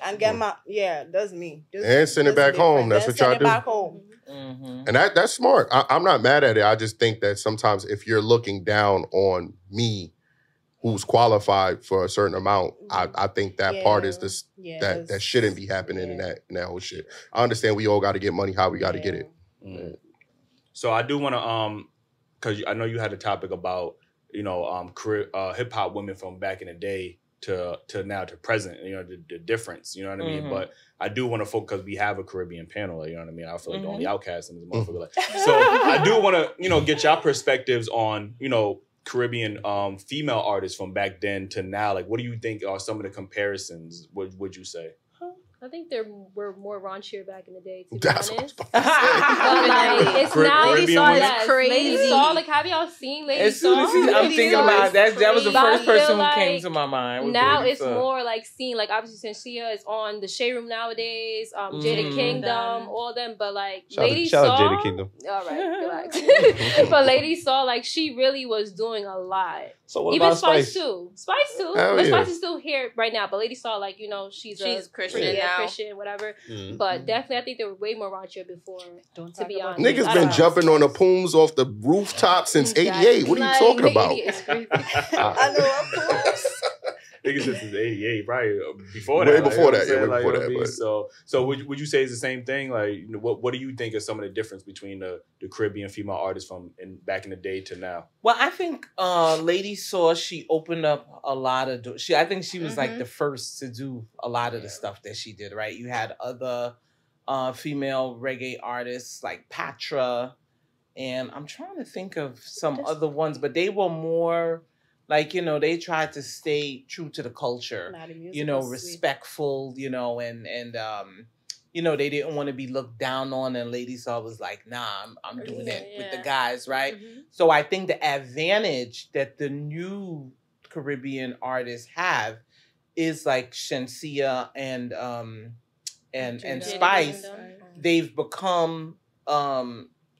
And get my, yeah, that's me. This, and send it back home. That's what y'all do. Back home. Mm-hmm. And that's smart. I'm not mad at it. I just think that sometimes if you're looking down on me, who's qualified for a certain amount, I think that part is this that shouldn't be happening in that whole shit. I understand we all got to get money how we got to get it. Mm. So I do want to, because I know you had a topic about, you know, career, hip hop women from back in the day to now to present, you know, the difference, you know what I mean? Mm-hmm. But I do want to focus, because we have a Caribbean panel, you know what I mean? I feel like the only outcast in this motherfucker. Like. So I do want to, you know, get your perspectives on, you know, Caribbean female artists from back then to now. Like, what do you think are some of the comparisons, would you say? I think there were more raunchier back in the day, to be honest. But like, it's now we saw that crazy. Like, have y'all seen Lady Saw? I'm thinking about that. That was the first person who came to my mind. Now it's more like seen, like obviously since Tia is on the Shade Room nowadays, Jada Kingdom, all them. But like Lady Saw, Jada Kingdom. All right, relax. But Lady Saw, like she really was doing a lot. So what about Spice? Even Spice too. Spice too. But Spice is still here right now. But Lady Saw, like you know, she's Christian now. Christian, whatever, but definitely I think they were way more raunchier before. To be honest, niggas been jumping on the pooms off the rooftop since '88. What are you talking about? I know I'm pooms. Niggas since '88, probably before that. Way before that, yeah, way before that. So would you say it's the same thing? Like, what do you think is some of the difference between the Caribbean female artists from back in the day to now? Well, I think Lady Saw, she opened up a lot of doors. I think she was like the first to do a lot of the stuff that she did, right? You had other female reggae artists like Patra, and I'm trying to think of some other ones, but they were more like, you know, they tried to stay true to the culture, you know, respectful, you know, and you know, they didn't want to be looked down on. And Lady Saw was like, nah, I'm doing it with the guys, right? Mm-hmm. So I think the advantage that the new Caribbean artists have is like Shensia and Spice. They've become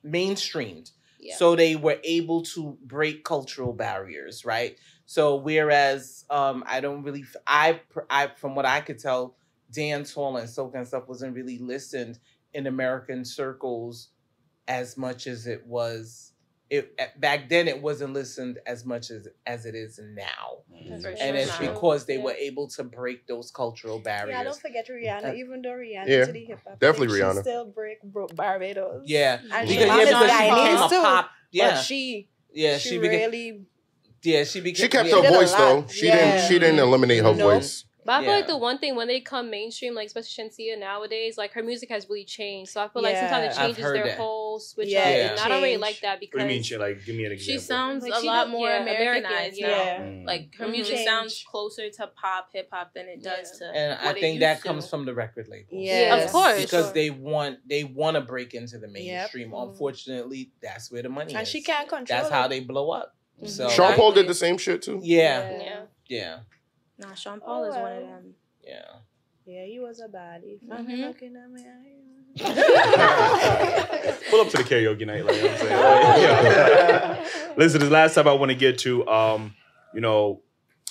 mainstreamed. Yeah. So they were able to break cultural barriers, right? So whereas I don't really, I from what I could tell, dancehall and soca and stuff wasn't really listened in American circles as much as it was. Back then, it wasn't listened as much as it is now. That's right. And it's because they were able to break those cultural barriers. Yeah, don't forget Rihanna. Even though Rihanna to the hip hop, definitely Rihanna still broke Barbados. Yeah, and she became a pop. Yeah, but she really. Yeah, she became. She kept her voice though. She didn't. She didn't eliminate her voice. But I feel like the one thing when they come mainstream, like especially Shensia nowadays, like her music has really changed. So I feel like sometimes it changes their whole switch up. And I don't really like that because. What do you mean? Like, give me an example. She sounds like a lot more Americanized now. Yeah. Like her music sounds closer to pop, hip hop than it does to. And I think that comes from the record label. Yeah, of course. Because they want to break into the mainstream. Yep. Unfortunately, that's where the money is. And she can't control. That's how they blow up. So Sean Paul did the same shit too. Yeah. Nah, Sean Paul is one of them. Yeah, he was a baddie. Looking at me, pull up to the karaoke night, like I'm saying. Listen, this last time I want to get to, you know,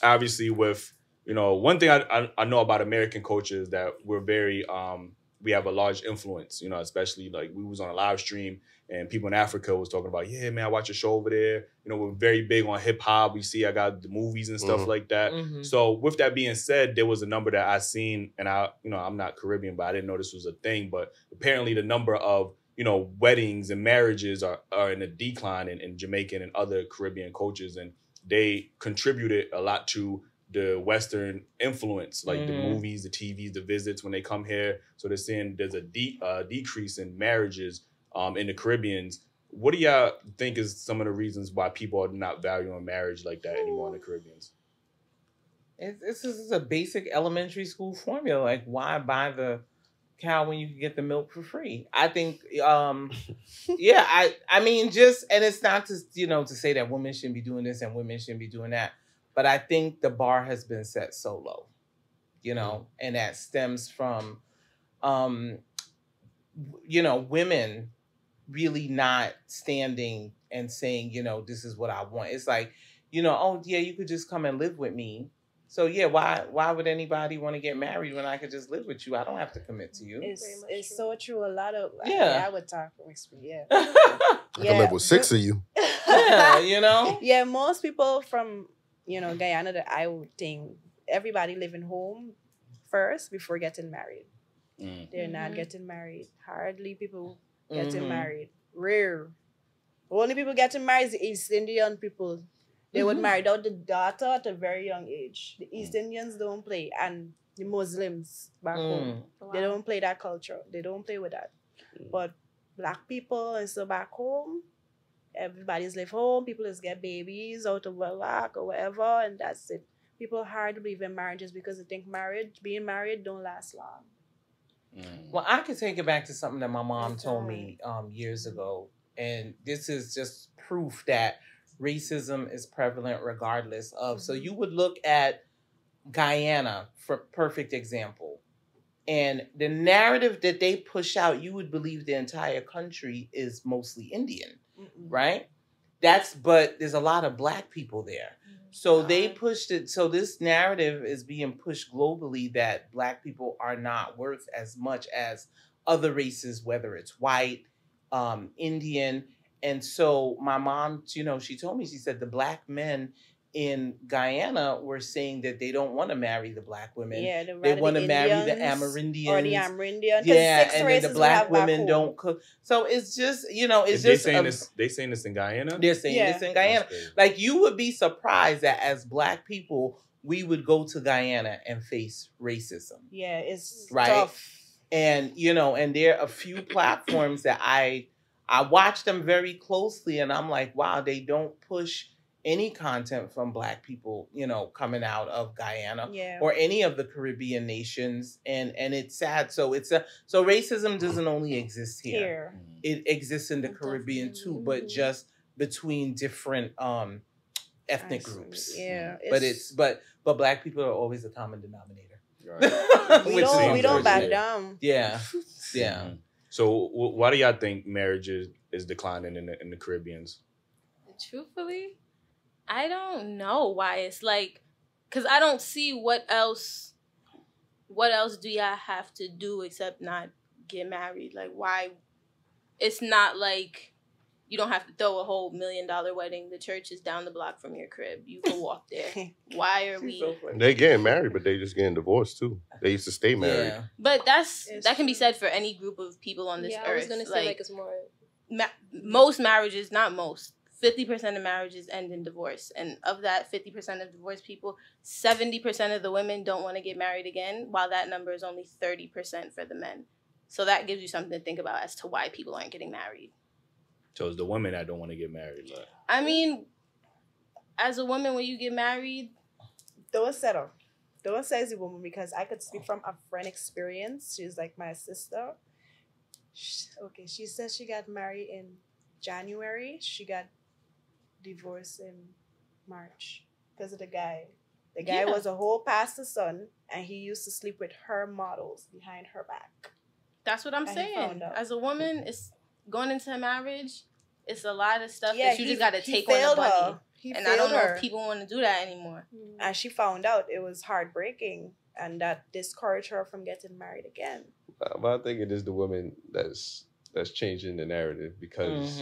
obviously with, you know, one thing I know about American culture is that we're very, we have a large influence, you know, especially like we was on a live stream and people in Africa was talking about, yeah, man, I watch a show over there. You know, we're very big on hip hop. We see, I got the movies and stuff like that. So with that being said, there was a number that I seen and you know, I'm not Caribbean, but I didn't know this was a thing, but apparently the number of, you know, weddings and marriages are in a decline in Jamaican and other Caribbean cultures. And they contributed a lot to the Western influence, like the movies, the TVs, the visits when they come here. So they're seeing there's a decrease in marriages in the Caribbeans What do y'all think is some of the reasons why people are not valuing marriage like that anymore in the Caribbeans? This is a basic elementary school formula. Like, why buy the cow when you can get the milk for free? I think, yeah, I mean, just, and it's not to, you know, to say that women shouldn't be doing this and women shouldn't be doing that. But I think the bar has been set so low, you know, and that stems from, you know, women really not standing and saying, you know, this is what I want. It's like, you know, oh yeah, you could just come and live with me. So yeah, why would anybody want to get married when I could just live with you? I don't have to commit to you. It's so true. A lot of, I would talk from experience. Yeah. I can live with 6 of you. Yeah, you know? Yeah, most people from, you know, Guyana, the Iwo thing, everybody living home first before getting married. Mm. They're not getting married. Hardly people getting married. Rare. Only people getting married is the East Indian people. They would marry out the daughter at a very young age. The East Indians don't play, and the Muslims back home, they don't play that culture. They don't play with that. But black people and so back home, everybody's left home. People just get babies out of wedlock or whatever, and that's it. People hardly believe in marriages because they think marriage, being married, don't last long. Well, I could take it back to something that my mom told me years ago. And this is just proof that racism is prevalent regardless of. So you would look at Guyana for perfect example. And the narrative that they push out, you would believe the entire country is mostly Indian, right? But there's a lot of black people there. So they pushed it. So this narrative is being pushed globally that black people are not worth as much as other races, whether it's white, Indian. And so my mom, you know, she told me, she said the black men in Guyana were saying that they don't want to marry the black women. Yeah, they want to marry the Amerindians. Or the Amerindians. Yeah, and then the black women don't cook. So it's just, you know, it's just... They're saying this in Guyana? They're saying this in Guyana. Like, you would be surprised that as black people, we would go to Guyana and face racism. Yeah, it's tough. And, you know, and there are a few platforms that I watch them very closely, and I'm like, wow, they don't push any content from black people, you know, coming out of Guyana or any of the Caribbean nations. And it's sad. So it's so racism doesn't only exist here. It exists in the Caribbean too, but just between different ethnic groups. Yeah. But black people are always a common denominator. Right. we don't back down. Yeah. Yeah. So why do y'all think marriage is declining in the Caribbeans? Truthfully, I don't know why. It's like, because I don't see what else do y'all have to do except not get married? Like, why? It's not like you don't have to throw a whole $1 million wedding. The church is down the block from your crib. You can walk there. Why are we... They're getting married, but they just getting divorced too. They used to stay married. Yeah. But that can be said for any group of people on this earth. I was going to say, like, it's more... most marriages, not most, 50% of marriages end in divorce. And of that 50% of divorced people, 70% of the women don't want to get married again, while that number is only 30% for the men. So that gives you something to think about as to why people aren't getting married. So it's the women that don't want to get married. But. I mean, as a woman, when you get married... Don't settle. Don't say as a woman, because I could speak from a friend experience. She's like my sister. She says she got married in January. She got... divorce in March because of the guy. The guy was a whole pastor's son, and he used to sleep with her models behind her back. That's what I'm saying. As a woman, it's going into marriage. It's a lot of stuff that you just got to take on the body. And I don't know if people want to do that anymore. And she found out it was heartbreaking, and that discouraged her from getting married again. But I think it is the woman that's changing the narrative, because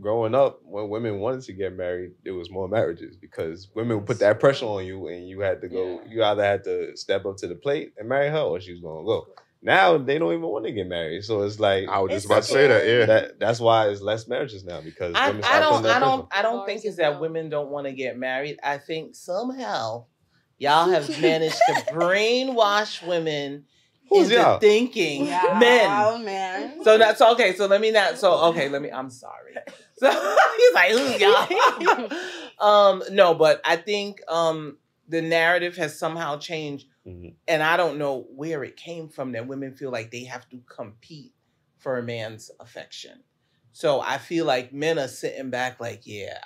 growing up, when women wanted to get married, there was more marriages because women would put that pressure on you, and you had to go, you either had to step up to the plate and marry her, or she was going to go. Now, they don't even want to get married. So it's like... I was just about to say that, yeah. That's why it's less marriages now, because women start putting that pressure. I don't think it's that women don't want to get married. I think somehow y'all have managed to brainwash women Who's into thinking men. Oh man. So that's okay. So let me not. So okay, let me. I'm sorry. So he's like, who's y'all? No, but I think the narrative has somehow changed, and I don't know where it came from that women feel like they have to compete for a man's affection. So I feel like men are sitting back like, yeah,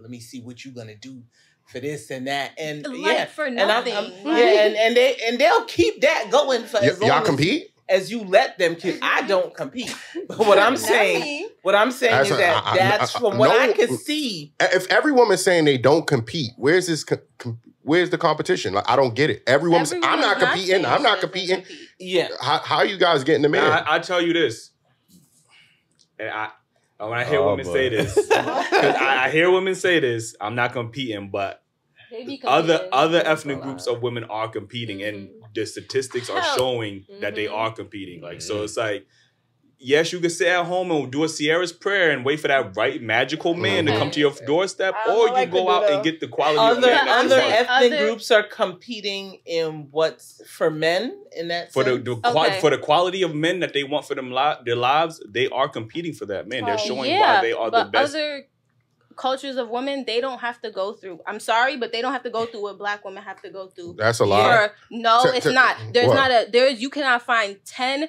let me see what you're gonna do for this and that, and like for nothing. And they'll keep that going for as long. Y'all compete as you let them compete. I don't compete, but what I'm saying, is that that's from what I can see. If every woman's saying they don't compete, where's this? Where's the competition? Like, I don't get it. Every woman's, I'm not competing. I'm not competing. Yeah. How are you guys getting the man? I tell you this, and when I hear women say this, I hear women say this, I'm not competing, but other ethnic groups of women are competing, and the statistics are showing that they are competing. Like, so it's like, yes, you can sit at home and do a Sierra's prayer and wait for that right magical man to come to your doorstep, or you like go out and get the quality of man. Other ethnic groups are competing in what's for men in that sense? For the quality of men that they want for them their lives, they are competing for that man. They're showing why they are the best. Other cultures of women, they don't have to go through. I'm sorry, but they don't have to go through what black women have to go through. That's a lie. No, it's not. There's not a you cannot find 10.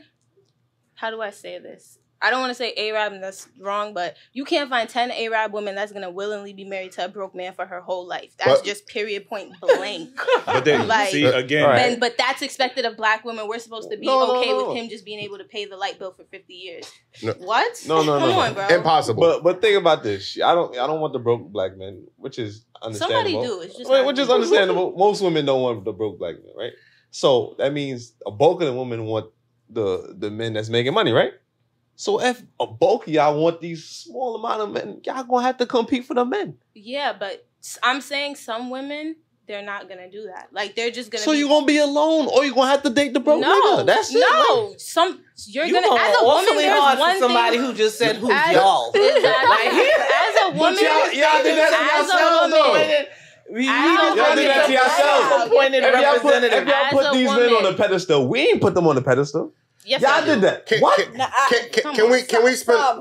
How do I say this? I don't want to say Arab, and that's wrong, but you can't find 10 Arab women that's going to willingly be married to a broke man for her whole life. That's just period, point blank. But then, like, see, again. Right. But that's expected of black women. We're supposed to be okay with him just being able to pay the light bill for 50 years. No. What? No, come on, bro. Impossible. But think about this. I don't want the broke black men, which is understandable. Somebody do. It's just which is understandable. Most women don't want the broke black men, right? So that means a bulk of the women want the men that's making money, right? So if a bulk of y'all want these small amount of men, y'all gonna have to compete for the men. Yeah, but I'm saying some women, they're not gonna do that. Like, they're just gonna. So you're gonna be alone, or you're gonna have to date the broke nigga. That's it. No, you're gonna as a woman, there's one somebody who just said who's y'all. Exactly. As a woman, y'all did that to yourself though. We y'all did that to yourselves. Appointed representative. If y'all put these men on a pedestal, we ain't put them on a pedestal. Yes, y'all did that.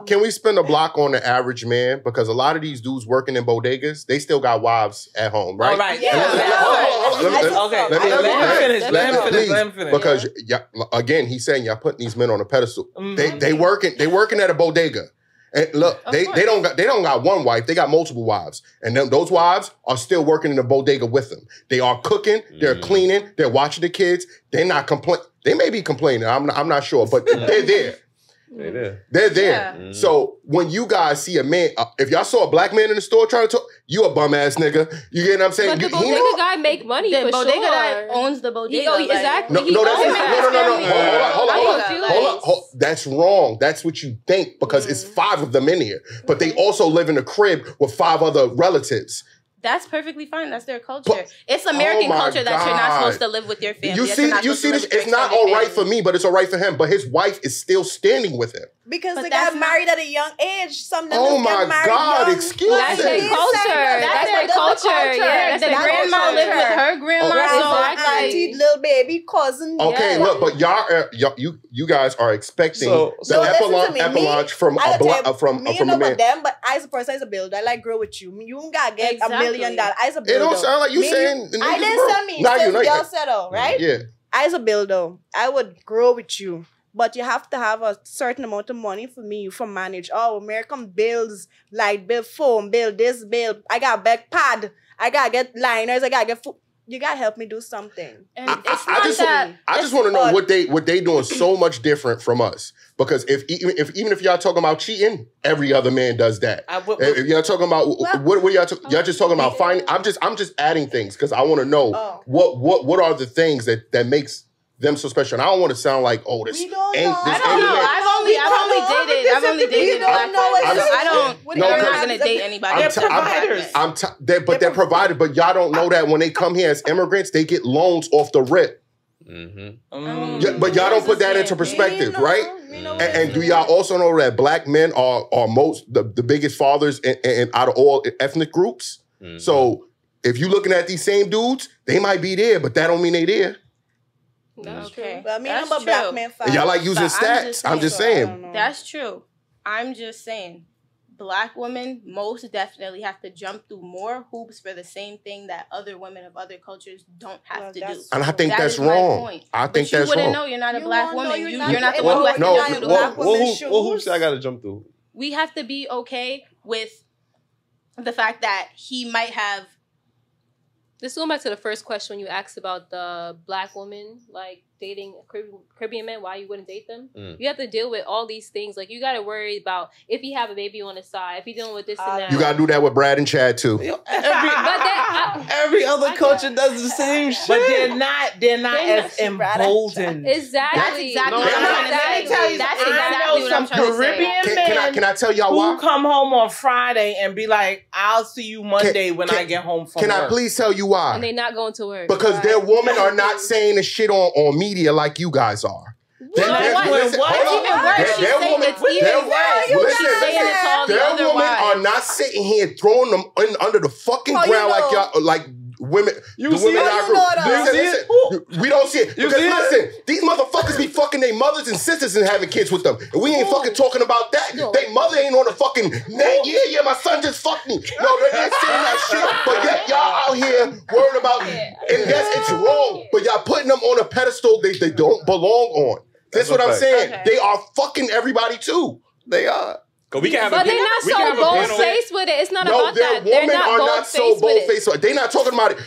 Can we spend a block on the average man? Because a lot of these dudes working in bodegas, they still got wives at home, right? All right. Yeah. Let me finish. Because again, he's saying y'all putting these men on a pedestal. They working at a bodega. And look, they don't got one wife. They got multiple wives, and those wives are still working in the bodega with them. They are cooking, they're cleaning, they're watching the kids. They're not complaining. They may be complaining. I'm not sure, but they're there. They're there. Yeah. So when you guys see a man, if y'all saw a black man in the store trying to talk, you a bum ass nigga. You get what I'm saying? But the bodega guy make money. The bodega guy owns the bodega. Exactly. No, hold on. That's wrong. That's what you think, because it's 5 of them in here, but they also live in a crib with 5 other relatives. That's perfectly fine. That's their culture. But, it's American culture that you're not supposed to live with your family. You see this? It's not all right for me, but it's all right for him. But his wife is still standing with him. Because they got married at a young age. Excuse me. That's their culture. That's their culture. Yeah, their grandma lived with her grandma. So auntie, little baby, cousin. Okay, look, but you guys are expecting the epilogue from a man. But I as a person, as a builder, I like grow with you. You don't gotta get $1 million. I as a builder. It don't sound like you saying. I didn't say me. Y'all settle, right? Yeah. I as a builder, I would grow with you. But you have to have a certain amount of money for me for manage. Oh, American bills, light bill, phone bill, this bill. I got back pad. I got to get liners. I got to get food. You got to help me do something. And I just want to know what they doing so much different from us. Because even if y'all talking about cheating, every other man does that. If y'all talking about y'all just talking about finding. I'm just adding things because I want to know what are the things that makes them so special. And I don't want to sound like, oh, this ain't this. I've only dated black women. I'm not gonna date anybody. They're providers, but y'all don't know that when they come here as immigrants, they get loans off the rip. But y'all don't put that into perspective, right? And do y'all also know that black men are most the biggest fathers in out of all ethnic groups? So if you're looking at these same dudes, they might be there, but that don't mean they there. That's true. Well, I mean, I'm a black man. Y'all like using stats. I'm just saying. That's true. I'm just saying. Black women most definitely have to jump through more hoops for the same thing that other women of other cultures don't have to do. And I think that's wrong. I think that's wrong. You wouldn't know. You're not a black woman. You're not the one who has to jump through black women's shoes. What hoops I got to jump through? We have to be okay with the fact that he might have. This going back to the first question when you asked about the black woman, like dating Caribbean men, why you wouldn't date them. Mm. You have to deal with all these things. Like, you got to worry about if he have a baby on the side, if he dealing with this and that. You got to do that with Brad and Chad, too. Every other culture does the same shit. But they're not as emboldened. Exactly. That's exactly what I'm trying to say. Caribbean men can I tell y'all why? Who come home on Friday and be like, I'll see you Monday when I get home from work. Can I please tell you why? And they're not going to work. Because their women are not saying the shit on media like you guys are. Their women are not sitting here throwing them under the fucking ground like y'all, like women. You see it? We don't see it. Because listen, these motherfuckers be fucking their mothers and sisters and having kids with them. And we ain't fucking talking about that. They mother ain't on the fucking yeah, my son just fucked me. No, they ain't saying that shit. But yet y'all out here worried about, and yes, it's wrong, but y'all putting them on a pedestal they don't belong on. That's what I'm saying. Okay. They are fucking everybody too. They are. But they're not so bold-faced with it. It's not about that. They're not bold-faced with it. They're not talking about it.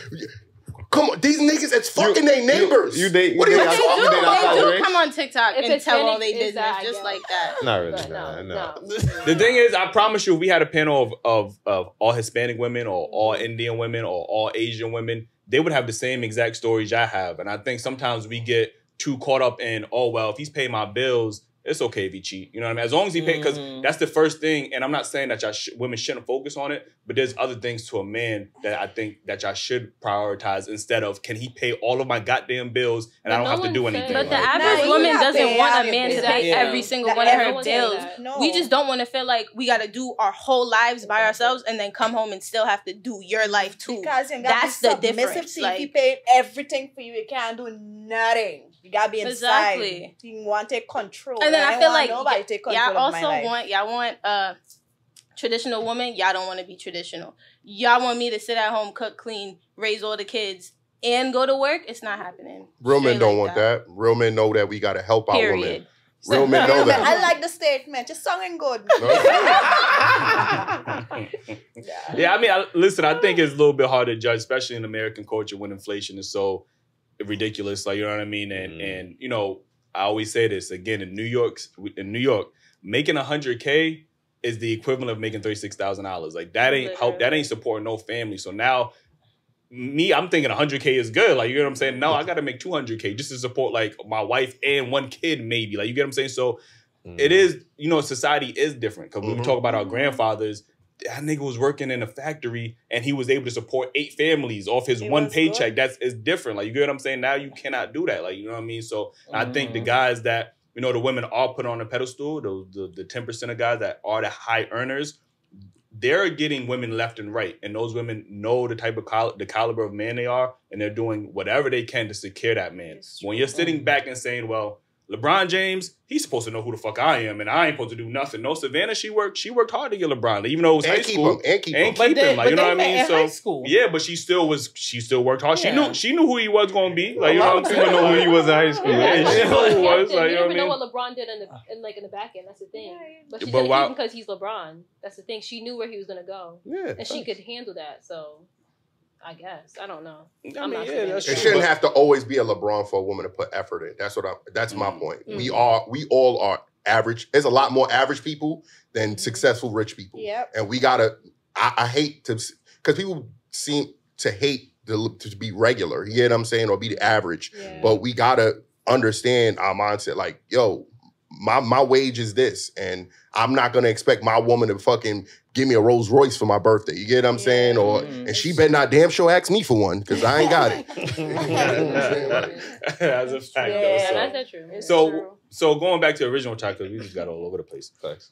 Come on, these niggas, it's fucking their neighbors. What are you talking about? They do come on TikTok and tell all they business just like that. Not really. No. The thing is, I promise you, we had a panel of all Hispanic women or all Indian women or all Asian women. They would have the same exact stories I have. And I think sometimes we get too caught up in, oh, well, if he's paid my bills, it's okay if he cheat. You know what I mean? As long as he paid, because that's the first thing. And I'm not saying that y'all women shouldn't focus on it, but there's other things to a man that I think that y'all should prioritize instead of, can he pay all of my goddamn bills and I don't have to do anything? But the average woman doesn't want a man to pay every single one of her bills. We just don't want to feel like we got to do our whole lives by ourselves and then come home and still have to do your life too. That's the difference. If he paid everything for you, you can't do nothing. You gotta be inside. Exactly. You want to take control. And then I feel like y'all also want traditional woman. Y'all don't want to be traditional. Y'all want me to sit at home, cook, clean, raise all the kids, and go to work. It's not happening. Real men don't want that. Real men know that we gotta help our women. Real men know that. I like the statement. Your song ain't good. Yeah, I mean, listen. I think it's a little bit hard to judge, especially in American culture when inflation is so ridiculous, like, you know what I mean? And you know, I always say this again, in New York, making $100K is the equivalent of making $36,000. Like, that ain't help, that ain't supporting no family. So now me, I'm thinking $100K is good. Like, you know what I'm saying? No, I gotta make $200K just to support like my wife and one kid, maybe. Like, you get what I'm saying? So it is, you know, society is different. Cause when we talk about our grandfathers, that nigga was working in a factory and he was able to support 8 families off his one paycheck. Good. It's different. Like, you get what I'm saying? Now you cannot do that. Like, you know what I mean? So I think the guys that, you know, the women are put on a pedestal, the 10% of guys that are the high earners, they're getting women left and right. And those women know the type of caliber of man they are, and they're doing whatever they can to secure that man. When you're sitting back and saying, well, LeBron James, he's supposed to know who the fuck I am, and I ain't supposed to do nothing. No, Savannah, she worked hard to get LeBron, even though it was high school. And keep him. Like, you know what I mean? So, yeah, but she still worked hard. Yeah. She knew who he was gonna be. Like, you know what I'm saying? She know who he was in high school. Yeah, she knew who he was. Like, you know what I mean? Know what LeBron did in the back end. That's the thing. But she did it because he's LeBron. That's the thing. She knew where he was gonna go, and she could handle that. So. I guess. I don't know. It shouldn't have to always be a LeBron for a woman to put effort in. That's my point. We all are average. There's a lot more average people than successful rich people. Yep. And we gotta, I hate to, because people seem to hate to be regular, you know what I'm saying, or be the average. Yeah. But we gotta understand our mindset. Like, yo, my wage is this, and I'm not gonna expect my woman to fucking give me a Rolls Royce for my birthday. You get what I'm saying? Or and she better not damn sure ask me for one, because I ain't got it. That's a fact, though. So. That's true. So going back to the original talk, because we just got all over the place. Facts.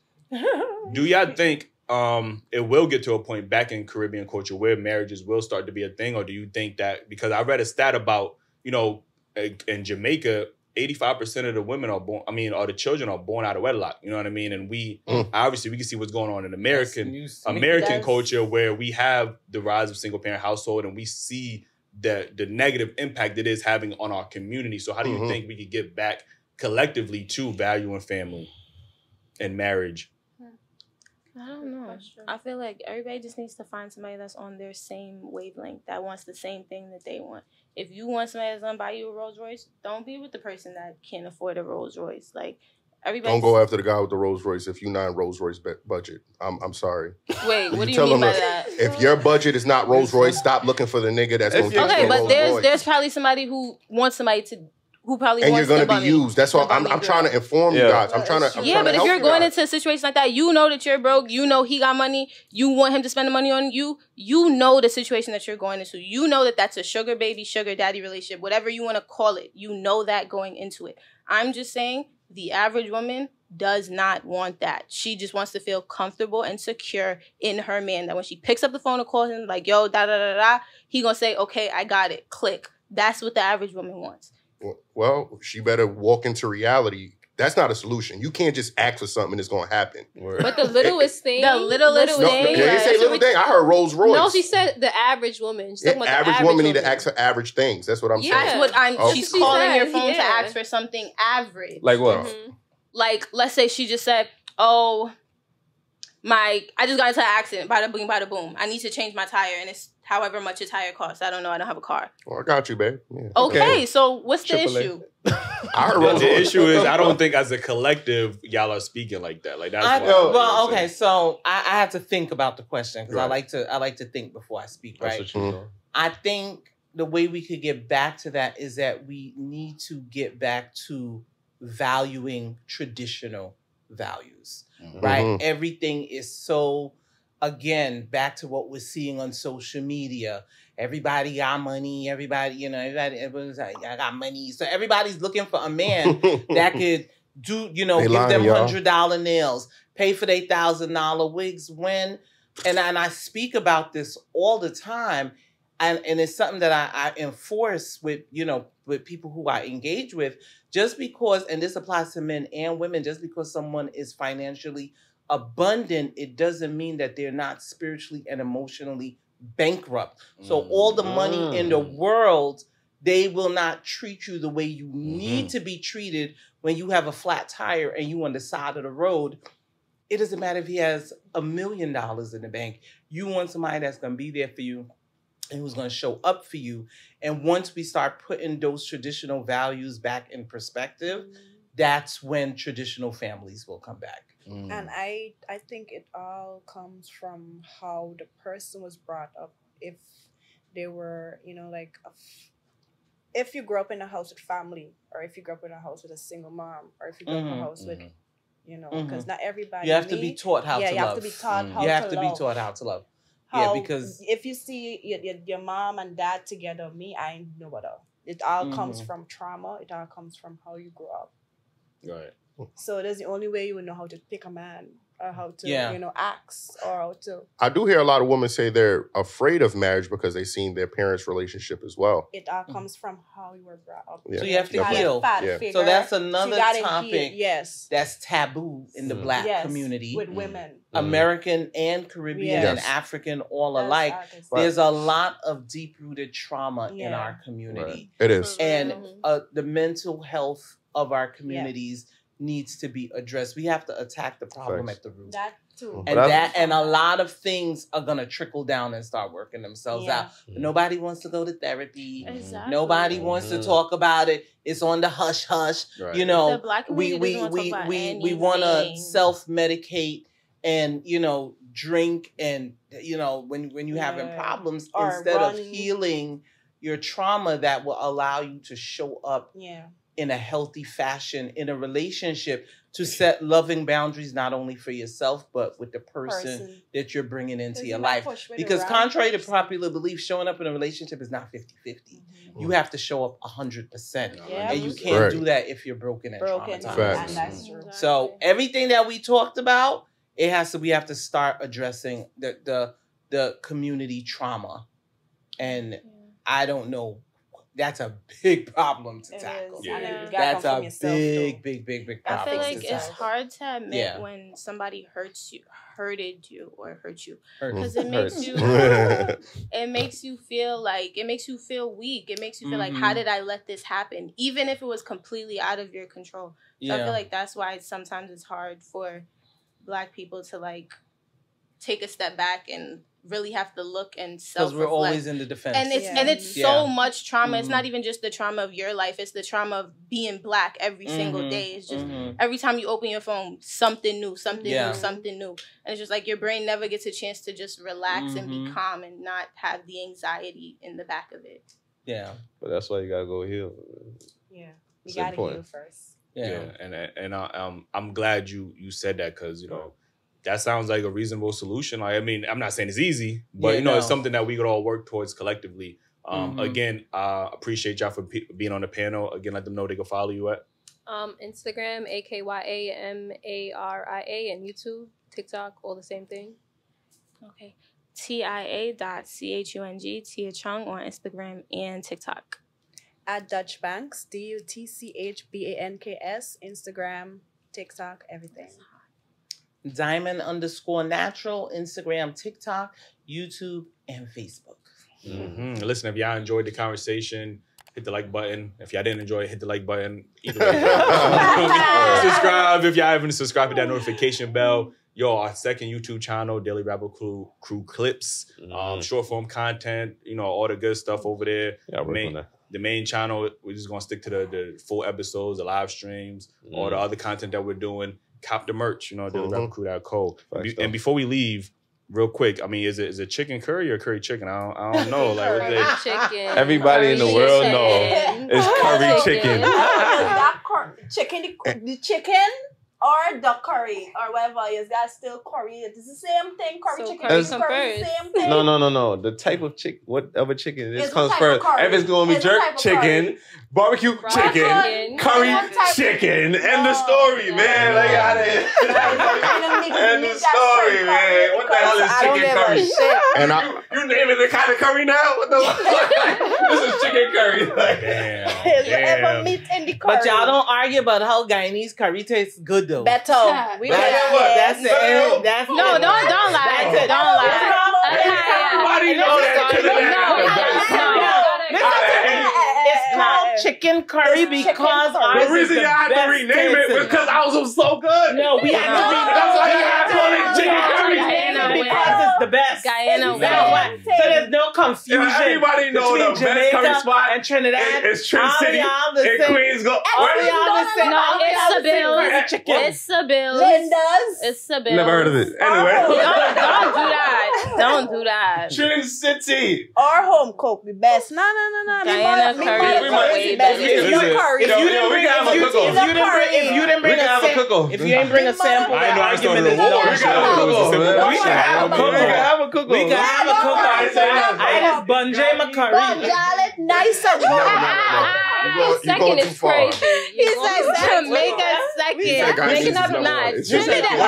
Do y'all think it will get to a point back in Caribbean culture where marriages will start to be a thing, or do you think that, because I read a stat about, you know, in Jamaica, 85% of the women are born, or the children are born out of wedlock. You know what I mean? And we, obviously, we can see what's going on in American culture, where we have the rise of single-parent household, and we see the negative impact it is having on our community. So how do you think we could get back collectively to valuing family and marriage? I don't know. I feel like everybody just needs to find somebody that's on their same wavelength, that wants the same thing that they want. If you want somebody that's going to buy you a Rolls Royce, don't be with the person that can't afford a Rolls Royce. Like, everybody... Don't go after the guy with the Rolls Royce if you're not in Rolls Royce budget. I'm sorry. Wait, what do you mean by that? If your budget is not Rolls Royce, stop looking for the nigga that's going to get you a Rolls Royce. Okay, but there's probably somebody who wants somebody to... Who probably and wants you're going to be used. That's why I'm trying to inform you guys. But if you're going into a situation like that, you know that you're broke. You know he got money. You want him to spend the money on you. You know the situation that you're going into. You know that that's a sugar baby, sugar daddy relationship, whatever you want to call it. You know that going into it. I'm just saying the average woman does not want that. She just wants to feel comfortable and secure in her man. That when she picks up the phone and calls him like, yo, da-da-da-da, he going to say, okay, I got it. Click. That's what the average woman wants. Well, she better walk into reality. That's not a solution. You can't just ask for something and it's going to happen. But the littlest thing. The littlest thing. No, they say little thing. I heard Rolls Royce. No, she said the average woman. She's talking about the average woman need to ask for average things. That's what I'm saying. That's what I'm... Oh. She's calling your phone to ask for something average. Like what? Like, let's say she just said, oh, I just got into an accident. Bada boom, bada boom. I need to change my tire and it's however much a tire costs. I don't know. I don't have a car. Well, I got you, babe. Yeah. Okay, so what's the issue? The issue is I don't think as a collective, y'all are speaking like that. Like that's so I have to think about the question because I like to think before I speak, right? That's what you know. I think the way we could get back to that is that we need to get back to valuing traditional values, right? Everything is so... Again, back to what we're seeing on social media. Everybody got money. Everybody's like, I got money. So everybody's looking for a man that could do, give them $100 nails, pay for their $1,000 wigs. And I speak about this all the time. And it's something that I enforce with, with people who I engage with, just because, and this applies to men and women, just because someone is financially abundant, it doesn't mean that they're not spiritually and emotionally bankrupt. So all the money in the world, they will not treat you the way you need to be treated when you have a flat tire and you on the side of the road. It doesn't matter if he has $1 million in the bank. You want somebody that's going to be there for you and who's going to show up for you. And once we start putting those traditional values back in perspective, that's when traditional families will come back. And I think it all comes from how the person was brought up. If they were, if you grew up in a house with family, or if you grew up in a house with a single mom, or if you grew up in a house with, because not everybody... You have to be taught how to love. Yeah, you have to be taught how to love. You have to be taught how to love. Yeah, because... If you see your mom and dad together, I ain't nobody. It all comes from trauma. It all comes from how you grew up. Right. So that's the only way you would know how to pick a man or how to, ask or how to... I do hear a lot of women say they're afraid of marriage because they've seen their parents' relationship as well. It all comes from how you were brought up. Yeah. So you have to heal. So that's another topic that's taboo in the Black community. With women. American and Caribbean and African all alike. There's a lot of deep-rooted trauma in our community. Right. It is. And the mental health of our communities... needs to be addressed. We have to attack the problem at the root. That too. And a lot of things are gonna trickle down and start working themselves out. But nobody wants to go to therapy. Exactly. Nobody wants to talk about it. It's on the hush hush. Right. The Black community we wanna self-medicate and drink and when you're having problems instead of healing your trauma that will allow you to show up. Yeah. In a healthy fashion, in a relationship, to set loving boundaries not only for yourself, but with the person that you're bringing into your life. Because contrary to popular belief, showing up in a relationship is not 50-50. You have to show up 100%. Yeah. And you can't do that if you're broken and traumatized. Exactly. So everything that we talked about, we have to start addressing the community trauma. And I don't know that's a big problem to tackle. Yeah. That's a big problem. I feel like it's hard to admit when somebody hurted you, because it makes you it makes you feel weak. It makes you feel like, how did I let this happen? Even if it was completely out of your control. So I feel like that's why sometimes it's hard for Black people to like take a step back and really have to look and self-reflect. Because we're always in the defense. And it's so much trauma. It's not even just the trauma of your life. It's the trauma of being Black every single day. It's just every time you open your phone, something new, something new, something new. And it's just like your brain never gets a chance to just relax and be calm and not have the anxiety in the back of it. Yeah. But that's why you gotta go heal. Yeah. You gotta heal first. Yeah. And I'm glad you said that, because, you know, that sounds like a reasonable solution. Like, I mean, I'm not saying it's easy, but, you know, it's something that we could all work towards collectively. Again, appreciate y'all for being on the panel. Again, let them know they can follow you at Instagram, AKYAMARIA, and YouTube, TikTok, all the same thing. Okay. TIA.CHUNG, Tia Chung on Instagram and TikTok. At Dutch Banks, DUTCHBANKS, Instagram, TikTok, everything. Diamond_natural, Instagram, TikTok, YouTube, and Facebook. Listen, if y'all enjoyed the conversation, hit the like button. If y'all didn't enjoy it, hit the like button. Either way. Subscribe if y'all haven't subscribed, to that notification bell. Yo, our second YouTube channel, Daily Rebel Crew Clips. Short form content, you know, all the good stuff over there. Yeah, the main channel, we're just gonna stick to the full episodes, the live streams, all the other content that we're doing. Cop the merch, you know, DailyRebelCrew.co. And before we leave, real quick, I mean, is it chicken curry or curry chicken? I don't know. Like, everybody in the world knows it's curry chicken. The chicken or the curry or whatever, is that still curry? It's the same thing. Curry chicken. Curry, same thing. No. The type of chicken, whatever chicken it is, comes first. If it's going to be jerk chicken, barbecue chicken, curry chicken. End of story, man. Like, end of story, man. What the hell is chicken curry? And you naming the kind of curry now? What the fuck? This is chicken curry. Like, damn. Meat in the curry. But y'all don't argue about how Guyanese curry tastes good. Beto. We that's the end. That's no, don't lie. That's it. Don't lie. Everybody knows that it's called chicken curry because the reason y'all had to rename it was because ours was so good. No, we had to rename it. That's why y'all had to call it chicken curry. Because it's the best. Guyana way. So there's no confusion. Everybody knows the best curry spot in Trinidad. It's Trin City. It's Queens. Go. No, it's Sabill's. It's Sabill's. Linda's. It's Sabill's. Never heard of it. Anyway. Don't do that. Don't do that. Trin City. Our home cook, the best. No. Guyana curry. We best. If you didn't bring a sample, I argument is we can have a cook-off. I have Bunjay McCurry. Nice. Second is crazy. He's like Jamaica second. Making up knots. Trinidad.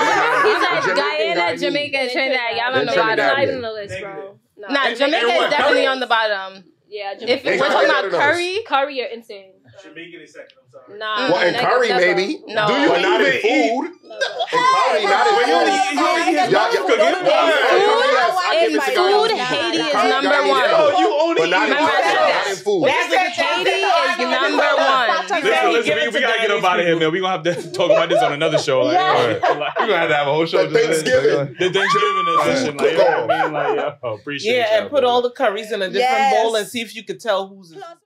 He's like Guyana, Jamaica, Trinidad. Y'all on the bottom. Not in the list, bro. Nah, Jamaica is definitely on the bottom. Yeah, if we're talking about curry or insane. Jamaican is second, I'm sorry. Nah, well, and curry, maybe. No. Do you not eat food? Curry, not in food. In food, Haiti is number one. You only eat food. Haiti is number one. Listen, we gotta get up out of here, man. We gonna have to talk about this on another show. We gonna have to have a whole show. The Thanksgiving edition. Like, appreciate it. Yeah, and put all the curries in a different bowl and see if you could tell who's.